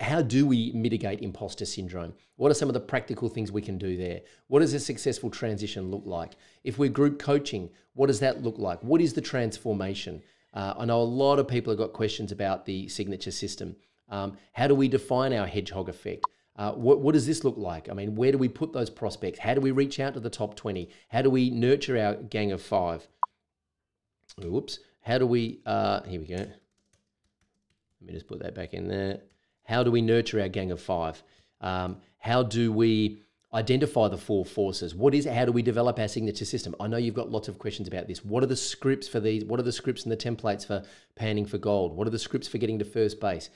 How do we mitigate imposter syndrome? What are some of the practical things we can do there? What does a successful transition look like? If we're group coaching, what does that look like? What is the transformation? I know a lot of people have got questions about the signature system. How do we define our hedgehog effect? What does this look like? I mean, where do we put those prospects? How do we reach out to the top 20? How do we nurture our gang of 5? Oops. How do we, here we go. Let me just put that back in there. How do we nurture our gang of five? How do we identify the four forces? What is, how do we develop our signature system? I know you've got lots of questions about this. What are the scripts for these? What are the scripts and the templates for panning for gold? What are the scripts for getting to first base?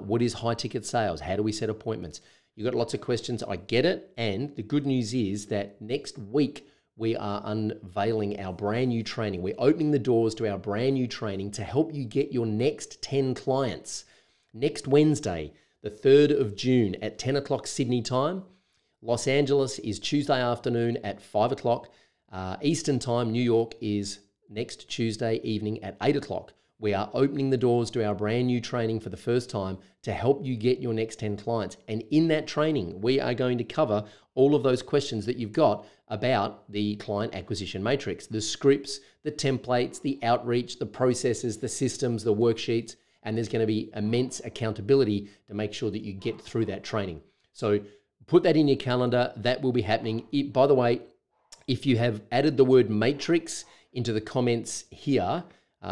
What is high ticket sales? How do we set appointments? You've got lots of questions. I get it. And the good news is that next week, we are unveiling our brand new training. We're opening the doors to our brand new training to help you get your next 10 clients. Next Wednesday, the 3rd of June at 10 o'clock Sydney time. Los Angeles is Tuesday afternoon at 5 o'clock. Eastern time, New York is next Tuesday evening at 8 o'clock. We are opening the doors to our brand new training for the first time to help you get your next 10 clients. And in that training, we are going to cover all of those questions that you've got about the client acquisition matrix, the scripts, the templates, the outreach, the processes, the systems, the worksheets, and there's going to be immense accountability to make sure that you get through that training. So put that in your calendar. That will be happening. By the way, if you have added the word matrix into the comments here,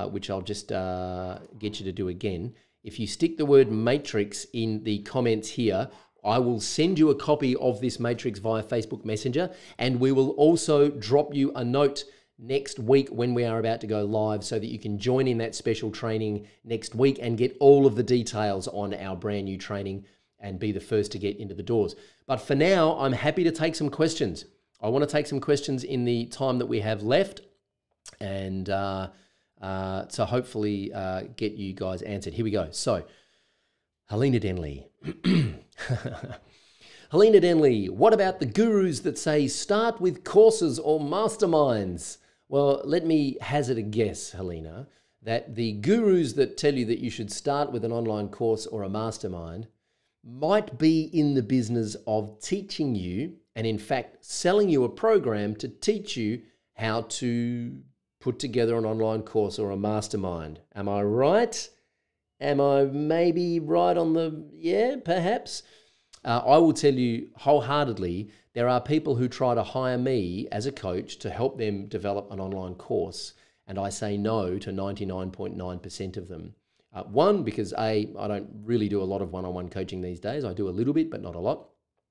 which I'll just get you to do again. If you stick the word matrix in the comments here, I will send you a copy of this matrix via Facebook Messenger, and we will also drop you a note next week when we are about to go live so that you can join in that special training next week and get all of the details on our brand new training and be the first to get into the doors. But for now, I'm happy to take some questions. I want to take some questions in the time that we have left, and so hopefully get you guys answered. Here we go. So Helena Denley. Helena Denley, what about the gurus that say start with courses or masterminds? Well, let me hazard a guess, Helena, that the gurus that tell you that you should start with an online course or a mastermind might be in the business of teaching you and in fact selling you a program to teach you how to put together an online course or a mastermind. Am I right? Am I maybe right on the, yeah, perhaps? I will tell you wholeheartedly, there are people who try to hire me as a coach to help them develop an online course. And I say no to 99.9% of them. One, because I don't really do a lot of one-on-one coaching these days. I do a little bit, but not a lot.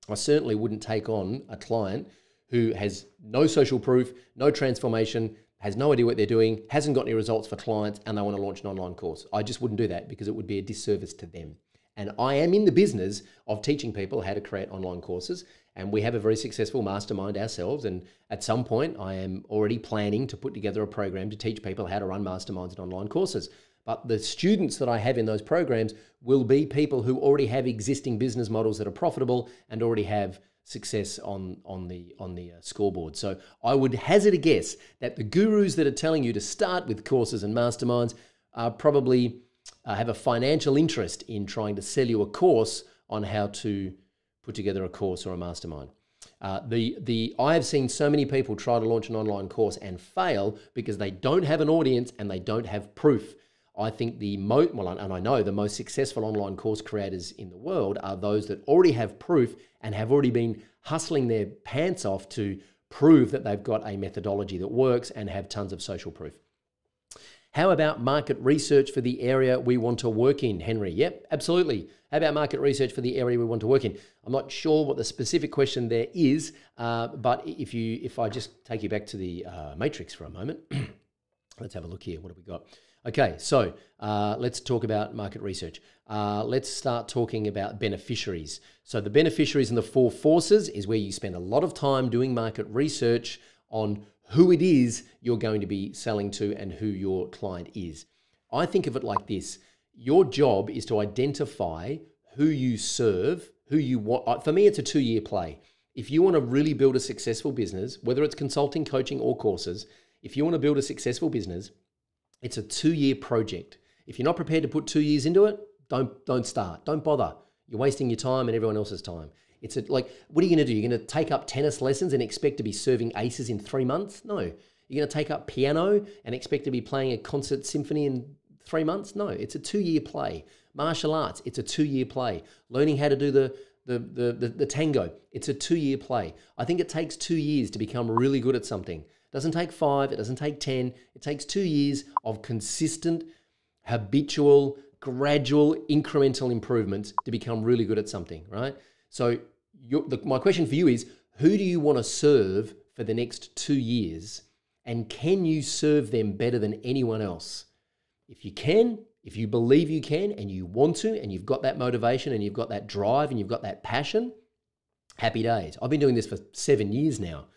I certainly wouldn't take on a client who has no social proof, no transformation, has no idea what they're doing, hasn't got any results for clients, and they want to launch an online course. I just wouldn't do that because it would be a disservice to them. And I am in the business of teaching people how to create online courses, and we have a very successful mastermind ourselves. And at some point, I am already planning to put together a program to teach people how to run masterminds and online courses. But the students that I have in those programs will be people who already have existing business models that are profitable and already have success on the scoreboard. So I would hazard a guess that the gurus that are telling you to start with courses and masterminds are probably have a financial interest in trying to sell you a course on how to put together a course or a mastermind. I have seen so many people try to launch an online course and fail because they don't have an audience and they don't have proof. I think the most successful online course creators in the world are those that already have proof and have already been hustling their pants off to prove that they've got a methodology that works and have tons of social proof. How about market research for the area we want to work in, Henry? Yep, absolutely. How about market research for the area we want to work in? I'm not sure what the specific question there is, but if I just take you back to the matrix for a moment, let's have a look here. What have we got? Okay, so let's talk about market research. Let's start talking about beneficiaries. So the beneficiaries and the four forces is where you spend a lot of time doing market research on who it is you're going to be selling to and who your client is. I think of it like this. Your job is to identify who you serve, who you want. For me, it's a two-year play. If you want to really build a successful business, whether it's consulting, coaching, or courses, if you want to build a successful business, it's a two-year project. If you're not prepared to put 2 years into it, don't start. Don't bother. You're wasting your time and everyone else's time. It's like, what are you going to do? You're going to take up tennis lessons and expect to be serving aces in 3 months? No. You're going to take up piano and expect to be playing a concert symphony in 3 months? No. It's a two-year play. Martial arts, it's a two-year play. Learning how to do the tango, it's a two-year play. I think it takes 2 years to become really good at something. doesn't take 5, it doesn't take 10, it takes 2 years of consistent, habitual, gradual, incremental improvements to become really good at something, right? So my question for you is, who do you want to serve for the next 2 years? And can you serve them better than anyone else? If you can, if you believe you can, and you want to, and you've got that motivation, and you've got that drive, and you've got that passion, happy days. I've been doing this for 7 years now,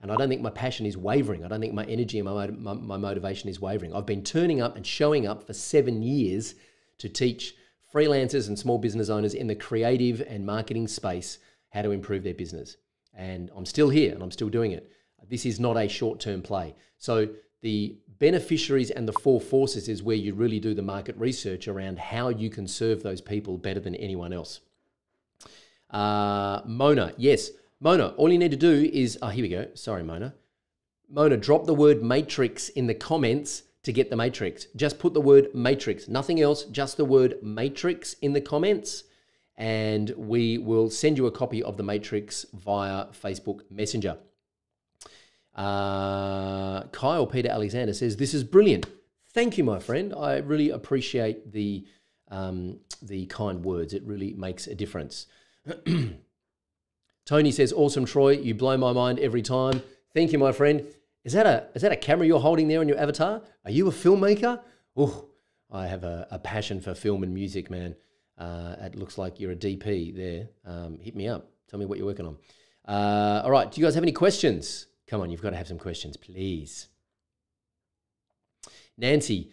and I don't think my passion is wavering. I don't think my energy and my motivation is wavering. I've been turning up and showing up for 7 years to teach freelancers and small business owners in the creative and marketing space how to improve their business. And I'm still here, and I'm still doing it. This is not a short-term play. So the beneficiaries and the four forces is where you really do the market research around how you can serve those people better than anyone else. Mona, yes. Mona, all you need to do is, oh, here we go. Sorry, Mona. Mona, drop the word matrix in the comments to get the matrix. Just put the word matrix, nothing else, just the word matrix in the comments. And we will send you a copy of the matrix via Facebook Messenger. Kyle Peter Alexander says, this is brilliant. Thank you, my friend. I really appreciate the kind words. It really makes a difference. Tony says, awesome, Troy. You blow my mind every time. Thank you, my friend. Is that a camera you're holding there on your avatar? Are you a filmmaker? Oh, I have a passion for film and music, man. It looks like you're a DP there. Hit me up. Tell me what you're working on. All right. Do you guys have any questions? Come on, you've got to have some questions, please. Nancy,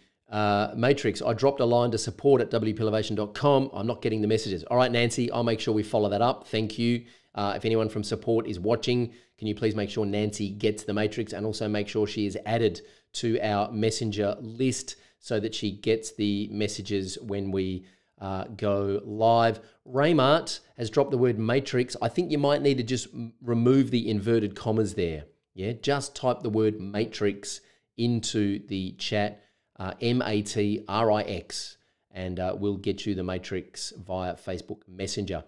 Matrix, I dropped a line to support at wpelevation.com. I'm not getting the messages. All right, Nancy, I'll make sure we follow that up. Thank you. If anyone from support is watching, can you please make sure Nancy gets the Matrix and also make sure she is added to our messenger list so that she gets the messages when we go live. Raymart has dropped the word Matrix. I think you might need to just remove the inverted commas there. Yeah, just type the word matrix into the chat, M-A-T-R-I-X, and we'll get you the matrix via Facebook Messenger.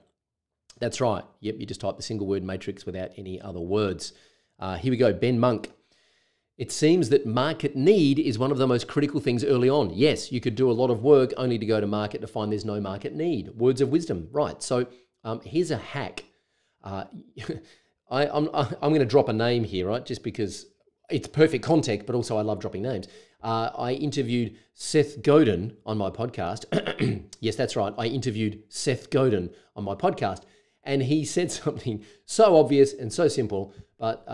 That's right. Yep, you just type the single word matrix without any other words. Here we go, Ben Monk. It seems that market need is one of the most critical things early on. Yes, you could do a lot of work only to go to market to find there's no market need. Words of wisdom, right? So here's a hack. I'm going to drop a name here, right? Just because it's perfect context, but also I love dropping names. I interviewed Seth Godin on my podcast. Yes, that's right. I interviewed Seth Godin on my podcast, and he said something so obvious and so simple, but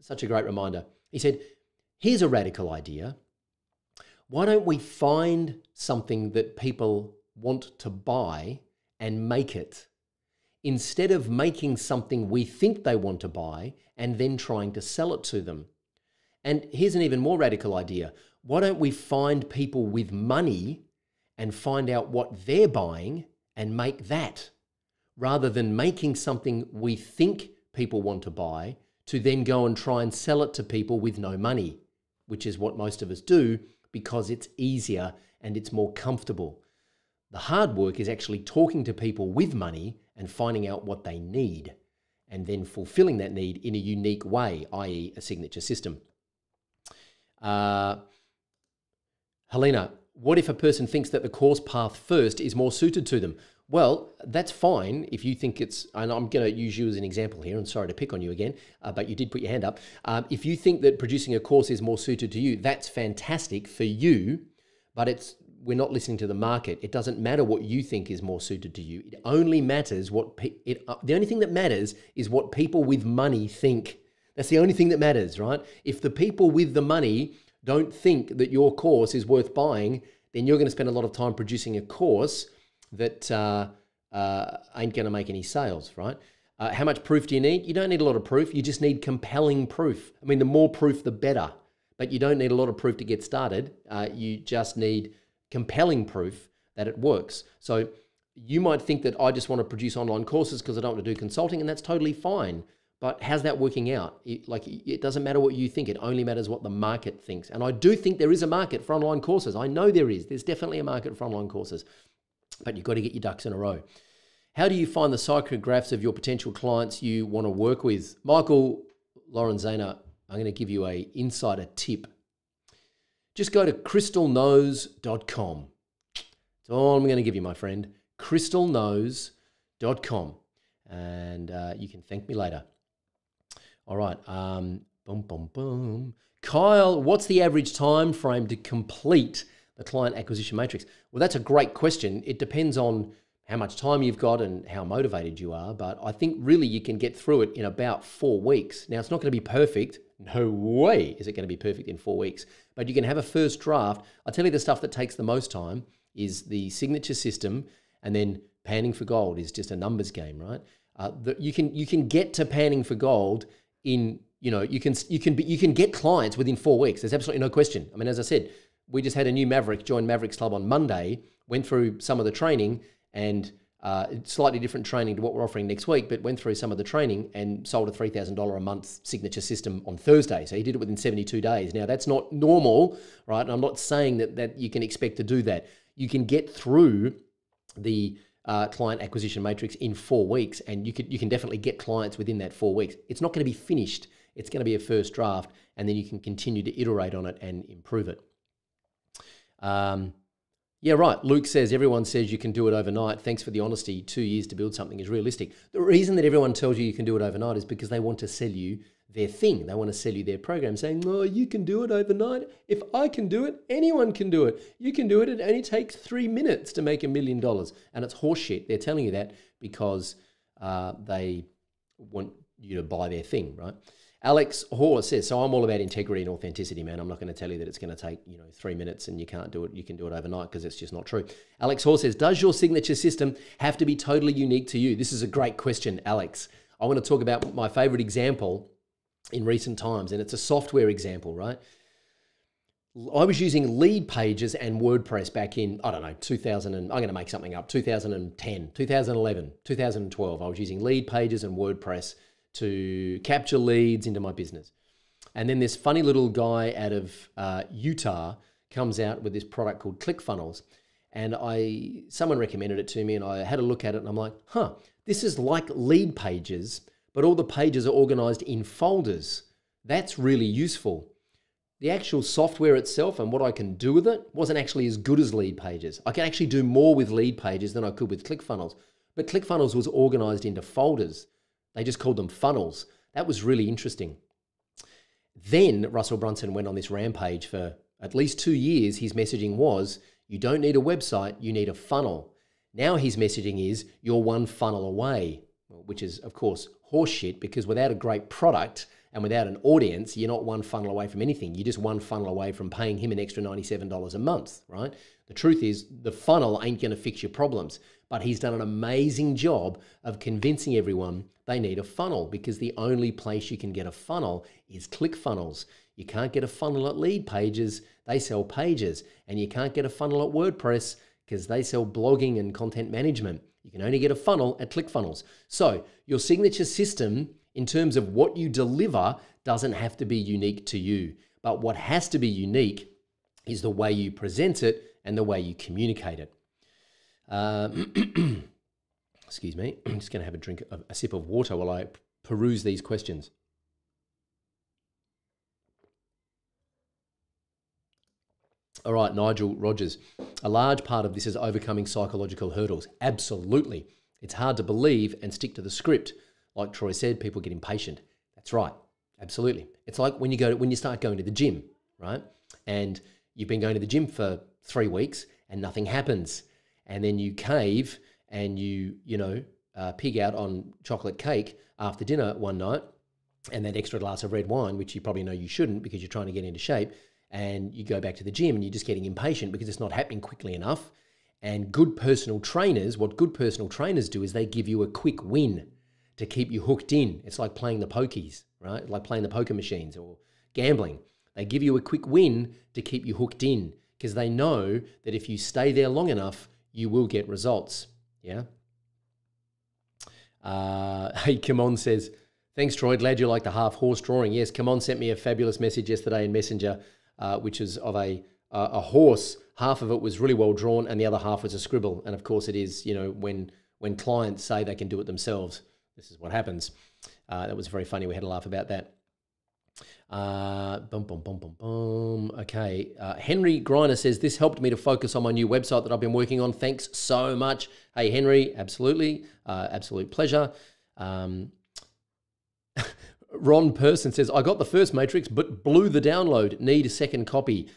such a great reminder. He said, here's a radical idea. Why don't we find something that people want to buy and make it? Instead of making something we think they want to buy and then trying to sell it to them. And here's an even more radical idea. Why don't we find people with money and find out what they're buying and make that, rather than making something we think people want to buy to then go and try and sell it to people with no money, which is what most of us do because it's easier and it's more comfortable. The hard work is actually talking to people with money and finding out what they need and then fulfilling that need in a unique way, i.e. a signature system. Helena, what if a person thinks that the course path first is more suited to them? Well, that's fine if you think it's, and I'm going to use you as an example here, and sorry to pick on you again, but you did put your hand up. If you think that producing a course is more suited to you, that's fantastic for you, but we're not listening to the market. It doesn't matter what you think is more suited to you. It only matters the only thing that matters is what people with money think. That's the only thing that matters, right? If the people with the money don't think that your course is worth buying, then you're going to spend a lot of time producing a course that ain't going to make any sales, right? How much proof do you need? You don't need a lot of proof. You just need compelling proof. I mean, the more proof, the better. But you don't need a lot of proof to get started. You just need compelling proof that it works. So you might think that I just want to produce online courses because I don't want to do consulting, and that's totally fine. But how's that working out? It doesn't matter what you think. It only matters what the market thinks. And I do think there is a market for online courses. I know there is. There's definitely a market for online courses. But you've got to get your ducks in a row. How do you find the psychographs of your potential clients you want to work with? Michael Lorenzana, I'm going to give you an insider tip. Just go to crystalnose.com. That's all I'm going to give you, my friend. Crystalnose.com. And you can thank me later. All right. Boom, boom, boom. Kyle, what's the average time frame to complete the client acquisition matrix? Well, that's a great question. It depends on how much time you've got and how motivated you are. But I think really you can get through it in about 4 weeks. Now, it's not going to be perfect. No way is it going to be perfect in 4 weeks. But you can have a first draft. I'll tell you the stuff that takes the most time is the signature system, and then panning for gold is just a numbers game, right? You can get to panning for gold in, you can get clients within 4 weeks. There's absolutely no question. I mean, as I said, we just had a new Maverick join Mavericks Club on Monday, went through some of the training and slightly different training to what we're offering next week, but went through some of the training and sold a $3,000 a month signature system on Thursday. So he did it within 72 days. Now that's not normal, right? And I'm not saying that, you can expect to do that. You can get through the client acquisition matrix in 4 weeks, and you can definitely get clients within that 4 weeks. It's not going to be finished. It's going to be a first draft, and then you can continue to iterate on it and improve it. Yeah, right. Luke says, everyone says you can do it overnight. Thanks for the honesty. 2 years to build something is realistic. The reason that everyone tells you you can do it overnight is because they want to sell you their thing. They want to sell you their program saying, oh, you can do it overnight. If I can do it, anyone can do it. You can do it. It only takes 3 minutes to make $1 million. And it's horseshit. They're telling you that because they want you to buy their thing, right? Alex Hoare says, so I'm all about integrity and authenticity, man. I'm not going to tell you that it's going to take, 3 minutes and you can't do it. You can do it overnight, because it's just not true. Alex Hoare says, does your signature system have to be totally unique to you? This is a great question, Alex. I want to talk about my favorite example in recent times, and it's a software example, right? I was using Leadpages and WordPress back in, 2010, 2011, 2012. I was using Leadpages and WordPress to capture leads into my business. And then this funny little guy out of Utah comes out with this product called ClickFunnels. And someone recommended it to me, and I had a look at it, and I'm like, huh, this is like Leadpages, but all the pages are organized in folders. That's really useful. The actual software itself and what I can do with it wasn't actually as good as Leadpages. I can actually do more with Leadpages than I could with ClickFunnels, but ClickFunnels was organized into folders. They just called them funnels. That was really interesting. Then Russell Brunson went on this rampage for at least 2 years. His messaging was, you don't need a website, you need a funnel. Now his messaging is, you're one funnel away, which is, of course, horseshit, because without a great product and without an audience, you're not one funnel away from anything. You're just one funnel away from paying him an extra $97 a month, right? The truth is, the funnel ain't going to fix your problems. But he's done an amazing job of convincing everyone they need a funnel, because the only place you can get a funnel is ClickFunnels. You can't get a funnel at Leadpages, they sell pages. And you can't get a funnel at WordPress because they sell blogging and content management. You can only get a funnel at ClickFunnels. So your signature system, in terms of what you deliver, doesn't have to be unique to you. But what has to be unique is the way you present it and the way you communicate it. Excuse me. I'm just going to have a sip of water while I peruse these questions. All right, Nigel Rogers. A large part of this is overcoming psychological hurdles. Absolutely. It's hard to believe and stick to the script. Like Troy said, people get impatient. That's right. Absolutely. It's like when you start going to the gym, right? And you've been going to the gym for 3 weeks and nothing happens. And then you cave and you pig out on chocolate cake after dinner one night, and that extra glass of red wine, which you probably know you shouldn't because you're trying to get into shape, and you go back to the gym and you're just getting impatient because it's not happening quickly enough. And good personal trainers, what good personal trainers do is they give you a quick win to keep you hooked in. It's like playing the pokies, right? Like playing the poker machines or gambling. They give you a quick win to keep you hooked in because they know that if you stay there long enough, you will get results, yeah? Hey, Kimon says, thanks, Troy. Glad you like the half-horse drawing. Yes, Kimon sent me a fabulous message yesterday in Messenger, which is of a horse. Half of it was really well drawn and the other half was a scribble. And, of course, it is, when clients say they can do it themselves, this is what happens. That was very funny. We had a laugh about that. Okay. Henry Griner says, this helped me to focus on my new website that I've been working on. Thanks so much. Hey, Henry, absolutely. Absolute pleasure. Ron Person says, I got the first matrix, but blew the download. Need a second copy.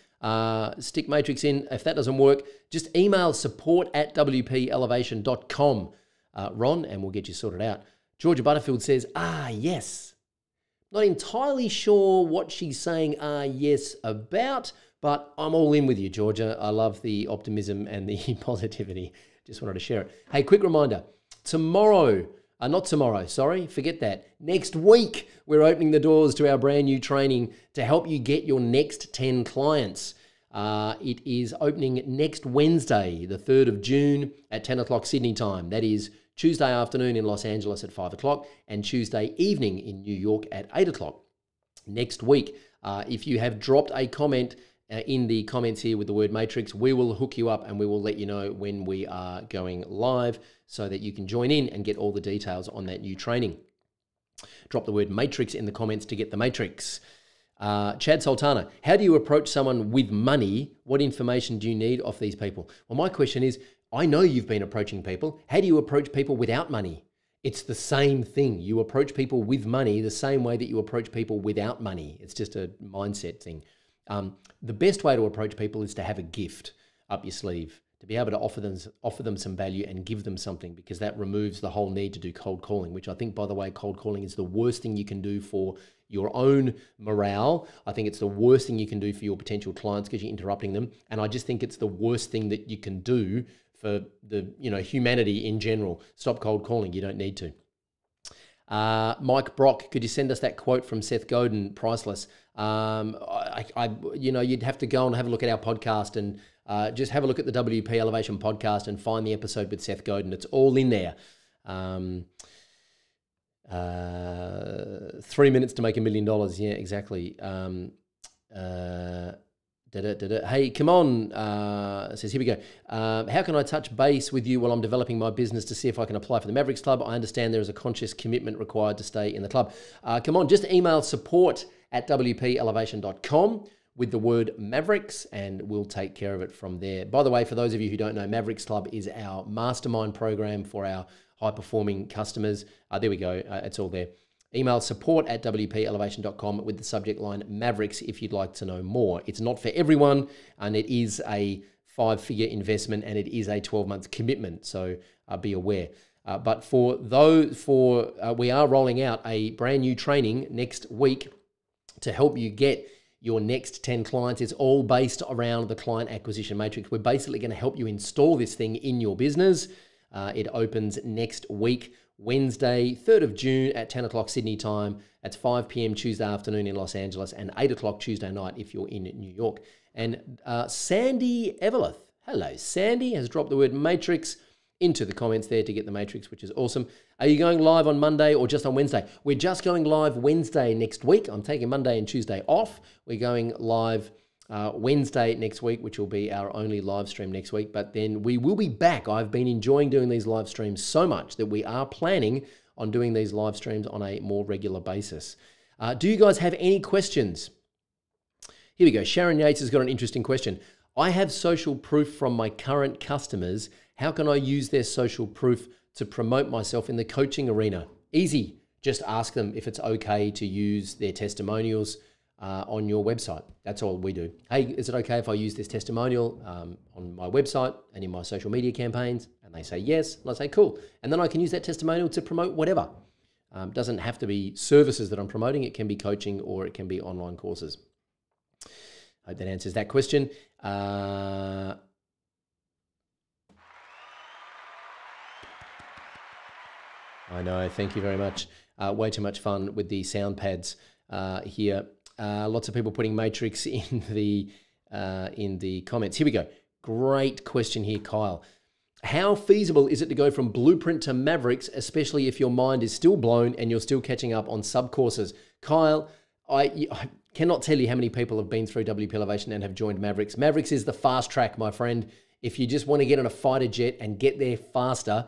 Stick matrix in. If that doesn't work, just email support@wpelevation.com, Ron, and we'll get you sorted out. Georgia Butterfield says, ah, yes. Not entirely sure what she's saying, ah, yes, about, but I'm all in with you, Georgia. I love the optimism and the positivity. Just wanted to share it. Hey, quick reminder, tomorrow... not tomorrow, sorry, forget that. Next week, we're opening the doors to our brand new training to help you get your next 10 clients. It is opening next Wednesday, the 3rd of June at 10 o'clock Sydney time. That is Tuesday afternoon in Los Angeles at 5 o'clock and Tuesday evening in New York at 8 o'clock. Next week, if you have dropped a comment in the comments here with the word matrix, we will hook you up and we will let you know when we are going live so that you can join in and get all the details on that new training. Drop the word matrix in the comments to get the matrix. Chad Sultana, how do you approach someone with money? What information do you need off these people? Well, my question is, I know you've been approaching people. How do you approach people without money? It's the same thing. You approach people with money the same way that you approach people without money. It's just a mindset thing. The best way to approach people is to have a gift up your sleeve, to be able to offer them some value and give them something, because that removes the whole need to do cold calling, which I think, by the way, cold calling is the worst thing you can do for your own morale. I think it's the worst thing you can do for your potential clients because you're interrupting them. And I just think it's the worst thing that you can do for the, you know, humanity in general. Stop cold calling. You don't need to. Mike Brock, could you send us that quote from Seth Godin? Priceless. You know, you'd have to go and have a look at our podcast and just have a look at the WP Elevation podcast and find the episode with Seth Godin. It's all in there. 3 minutes to make $1 million. Yeah, exactly. Hey, come on. Says, here we go. How can I touch base with you while I'm developing my business to see if I can apply for the Mavericks Club? I understand there is a conscious commitment required to stay in the club. Come on, just email support@wpelevation.com with the word Mavericks, and we'll take care of it from there. By the way, for those of you who don't know, Mavericks Club is our mastermind program for our high-performing customers. There we go. It's all there. Email support@wpelevation.com with the subject line Mavericks if you'd like to know more. It's not for everyone, and it is a 5-figure investment, and it is a 12-month commitment, so be aware. But we are rolling out a brand new training next week to help you get your next 10 clients. It's all based around the client acquisition matrix. We're basically going to help you install this thing in your business. It opens next week, Wednesday, 3rd of June at 10 o'clock Sydney time. That's 5 p.m. Tuesday afternoon in Los Angeles and 8 o'clock Tuesday night if you're in New York. And Sandy Eveleth, hello, Sandy, has dropped the word matrix into the comments there to get the matrix, which is awesome. Are you going live on Monday or just on Wednesday? We're just going live Wednesday next week. I'm taking Monday and Tuesday off. We're going live Wednesday next week, which will be our only live stream next week, but then we will be back. I've been enjoying doing these live streams so much that we are planning on doing these live streams on a more regular basis. Do you guys have any questions? Here we go. Sharon Yates has got an interesting question. I have social proof from my current customers. How can I use their social proof to promote myself in the coaching arena? Easy. Just ask them if it's okay to use their testimonials on your website. That's all we do. Hey, is it okay if I use this testimonial on my website and in my social media campaigns? And they say yes. And I say, cool. And then I can use that testimonial to promote whatever. Doesn't have to be services that I'm promoting. It can be coaching or it can be online courses. I hope that answers that question. I know. Thank you very much. Way too much fun with the sound pads here. Lots of people putting matrix in the comments. Here we go. Great question here, Kyle. How feasible is it to go from blueprint to Mavericks, especially if your mind is still blown and you're still catching up on subcourses? Kyle, I cannot tell you how many people have been through WP Elevation and have joined Mavericks. Mavericks is the fast track, my friend. If you just want to get on a fighter jet and get there faster,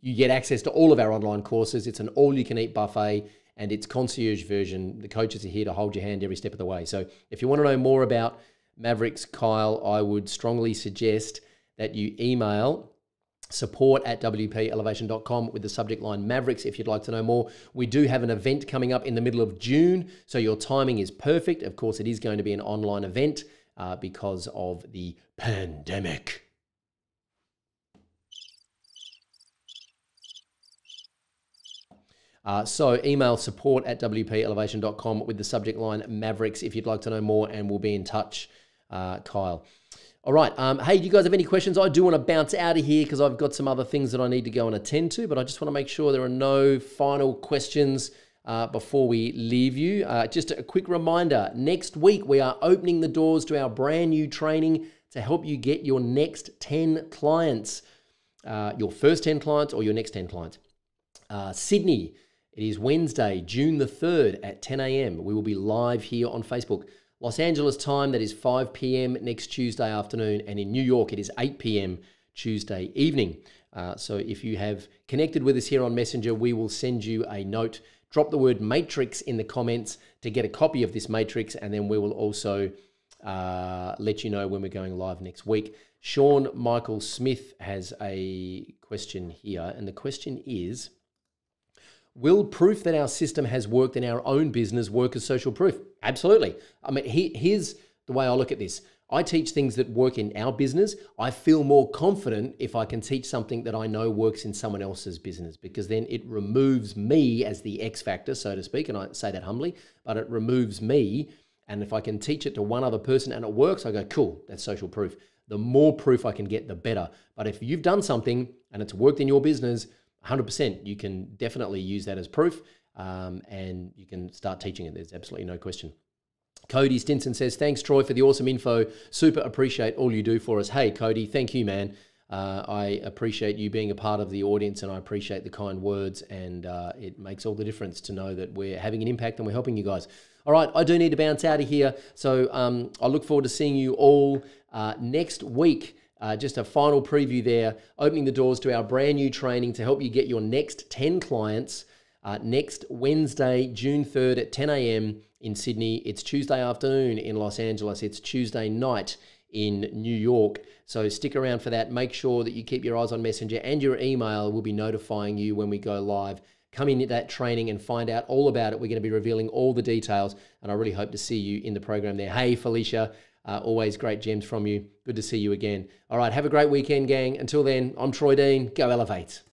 you get access to all of our online courses. It's an all-you-can-eat buffet. and its concierge version. The coaches are here to hold your hand every step of the way. So if you want to know more about Mavericks, Kyle, I would strongly suggest that you email support@wpelevation.com with the subject line Mavericks if you'd like to know more. We do have an event coming up in the middle of June, so your timing is perfect. Of course, it is going to be an online event because of the pandemic. So email support@wpelevation.com with the subject line Mavericks if you'd like to know more, and we'll be in touch, Kyle. All right. Hey, do you guys have any questions? I do want to bounce out of here because I've got some other things that I need to go and attend to, but I just want to make sure there are no final questions before we leave you. Just a quick reminder, next week we are opening the doors to our brand new training to help you get your next 10 clients, your first 10 clients or your next 10 clients. Sydney, it is Wednesday, June the 3rd at 10 a.m. We will be live here on Facebook. Los Angeles time, that is 5 p.m. next Tuesday afternoon, and in New York, it is 8 p.m. Tuesday evening. So if you have connected with us here on Messenger, we will send you a note. Drop the word matrix in the comments to get a copy of this matrix, and then we will also let you know when we're going live next week. Sean Michael Smith has a question here, and the question is, will proof that our system has worked in our own business work as social proof? Absolutely. I mean, here's the way I look at this. I teach things that work in our business. I feel more confident if I can teach something that I know works in someone else's business, because then it removes me as the X factor, so to speak, and I say that humbly, but it removes me. And if I can teach it to one other person and it works, I go, cool, that's social proof. The more proof I can get, the better. But if you've done something and it's worked in your business, 100%, you can definitely use that as proof, and you can start teaching it. There's absolutely no question. Cody Stinson says, thanks, Troy, for the awesome info. Super appreciate all you do for us. Hey, Cody, thank you, man. I appreciate you being a part of the audience, and I appreciate the kind words, and it makes all the difference to know that we're having an impact and we're helping you guys. All right, I do need to bounce out of here, so I look forward to seeing you all next week. Just a final preview there, opening the doors to our brand new training to help you get your next 10 clients next Wednesday, June 3rd at 10 a.m. in Sydney. It's Tuesday afternoon in Los Angeles. It's Tuesday night in New York. So stick around for that. Make sure that you keep your eyes on Messenger and your email. We'll be notifying you when we go live. Come into that training and find out all about it. We're going to be revealing all the details, and I really hope to see you in the program there. Hey, Felicia. Always great gems from you. Good to see you again. All right, have a great weekend, gang. Until then, I'm Troy Dean. Go Elevate.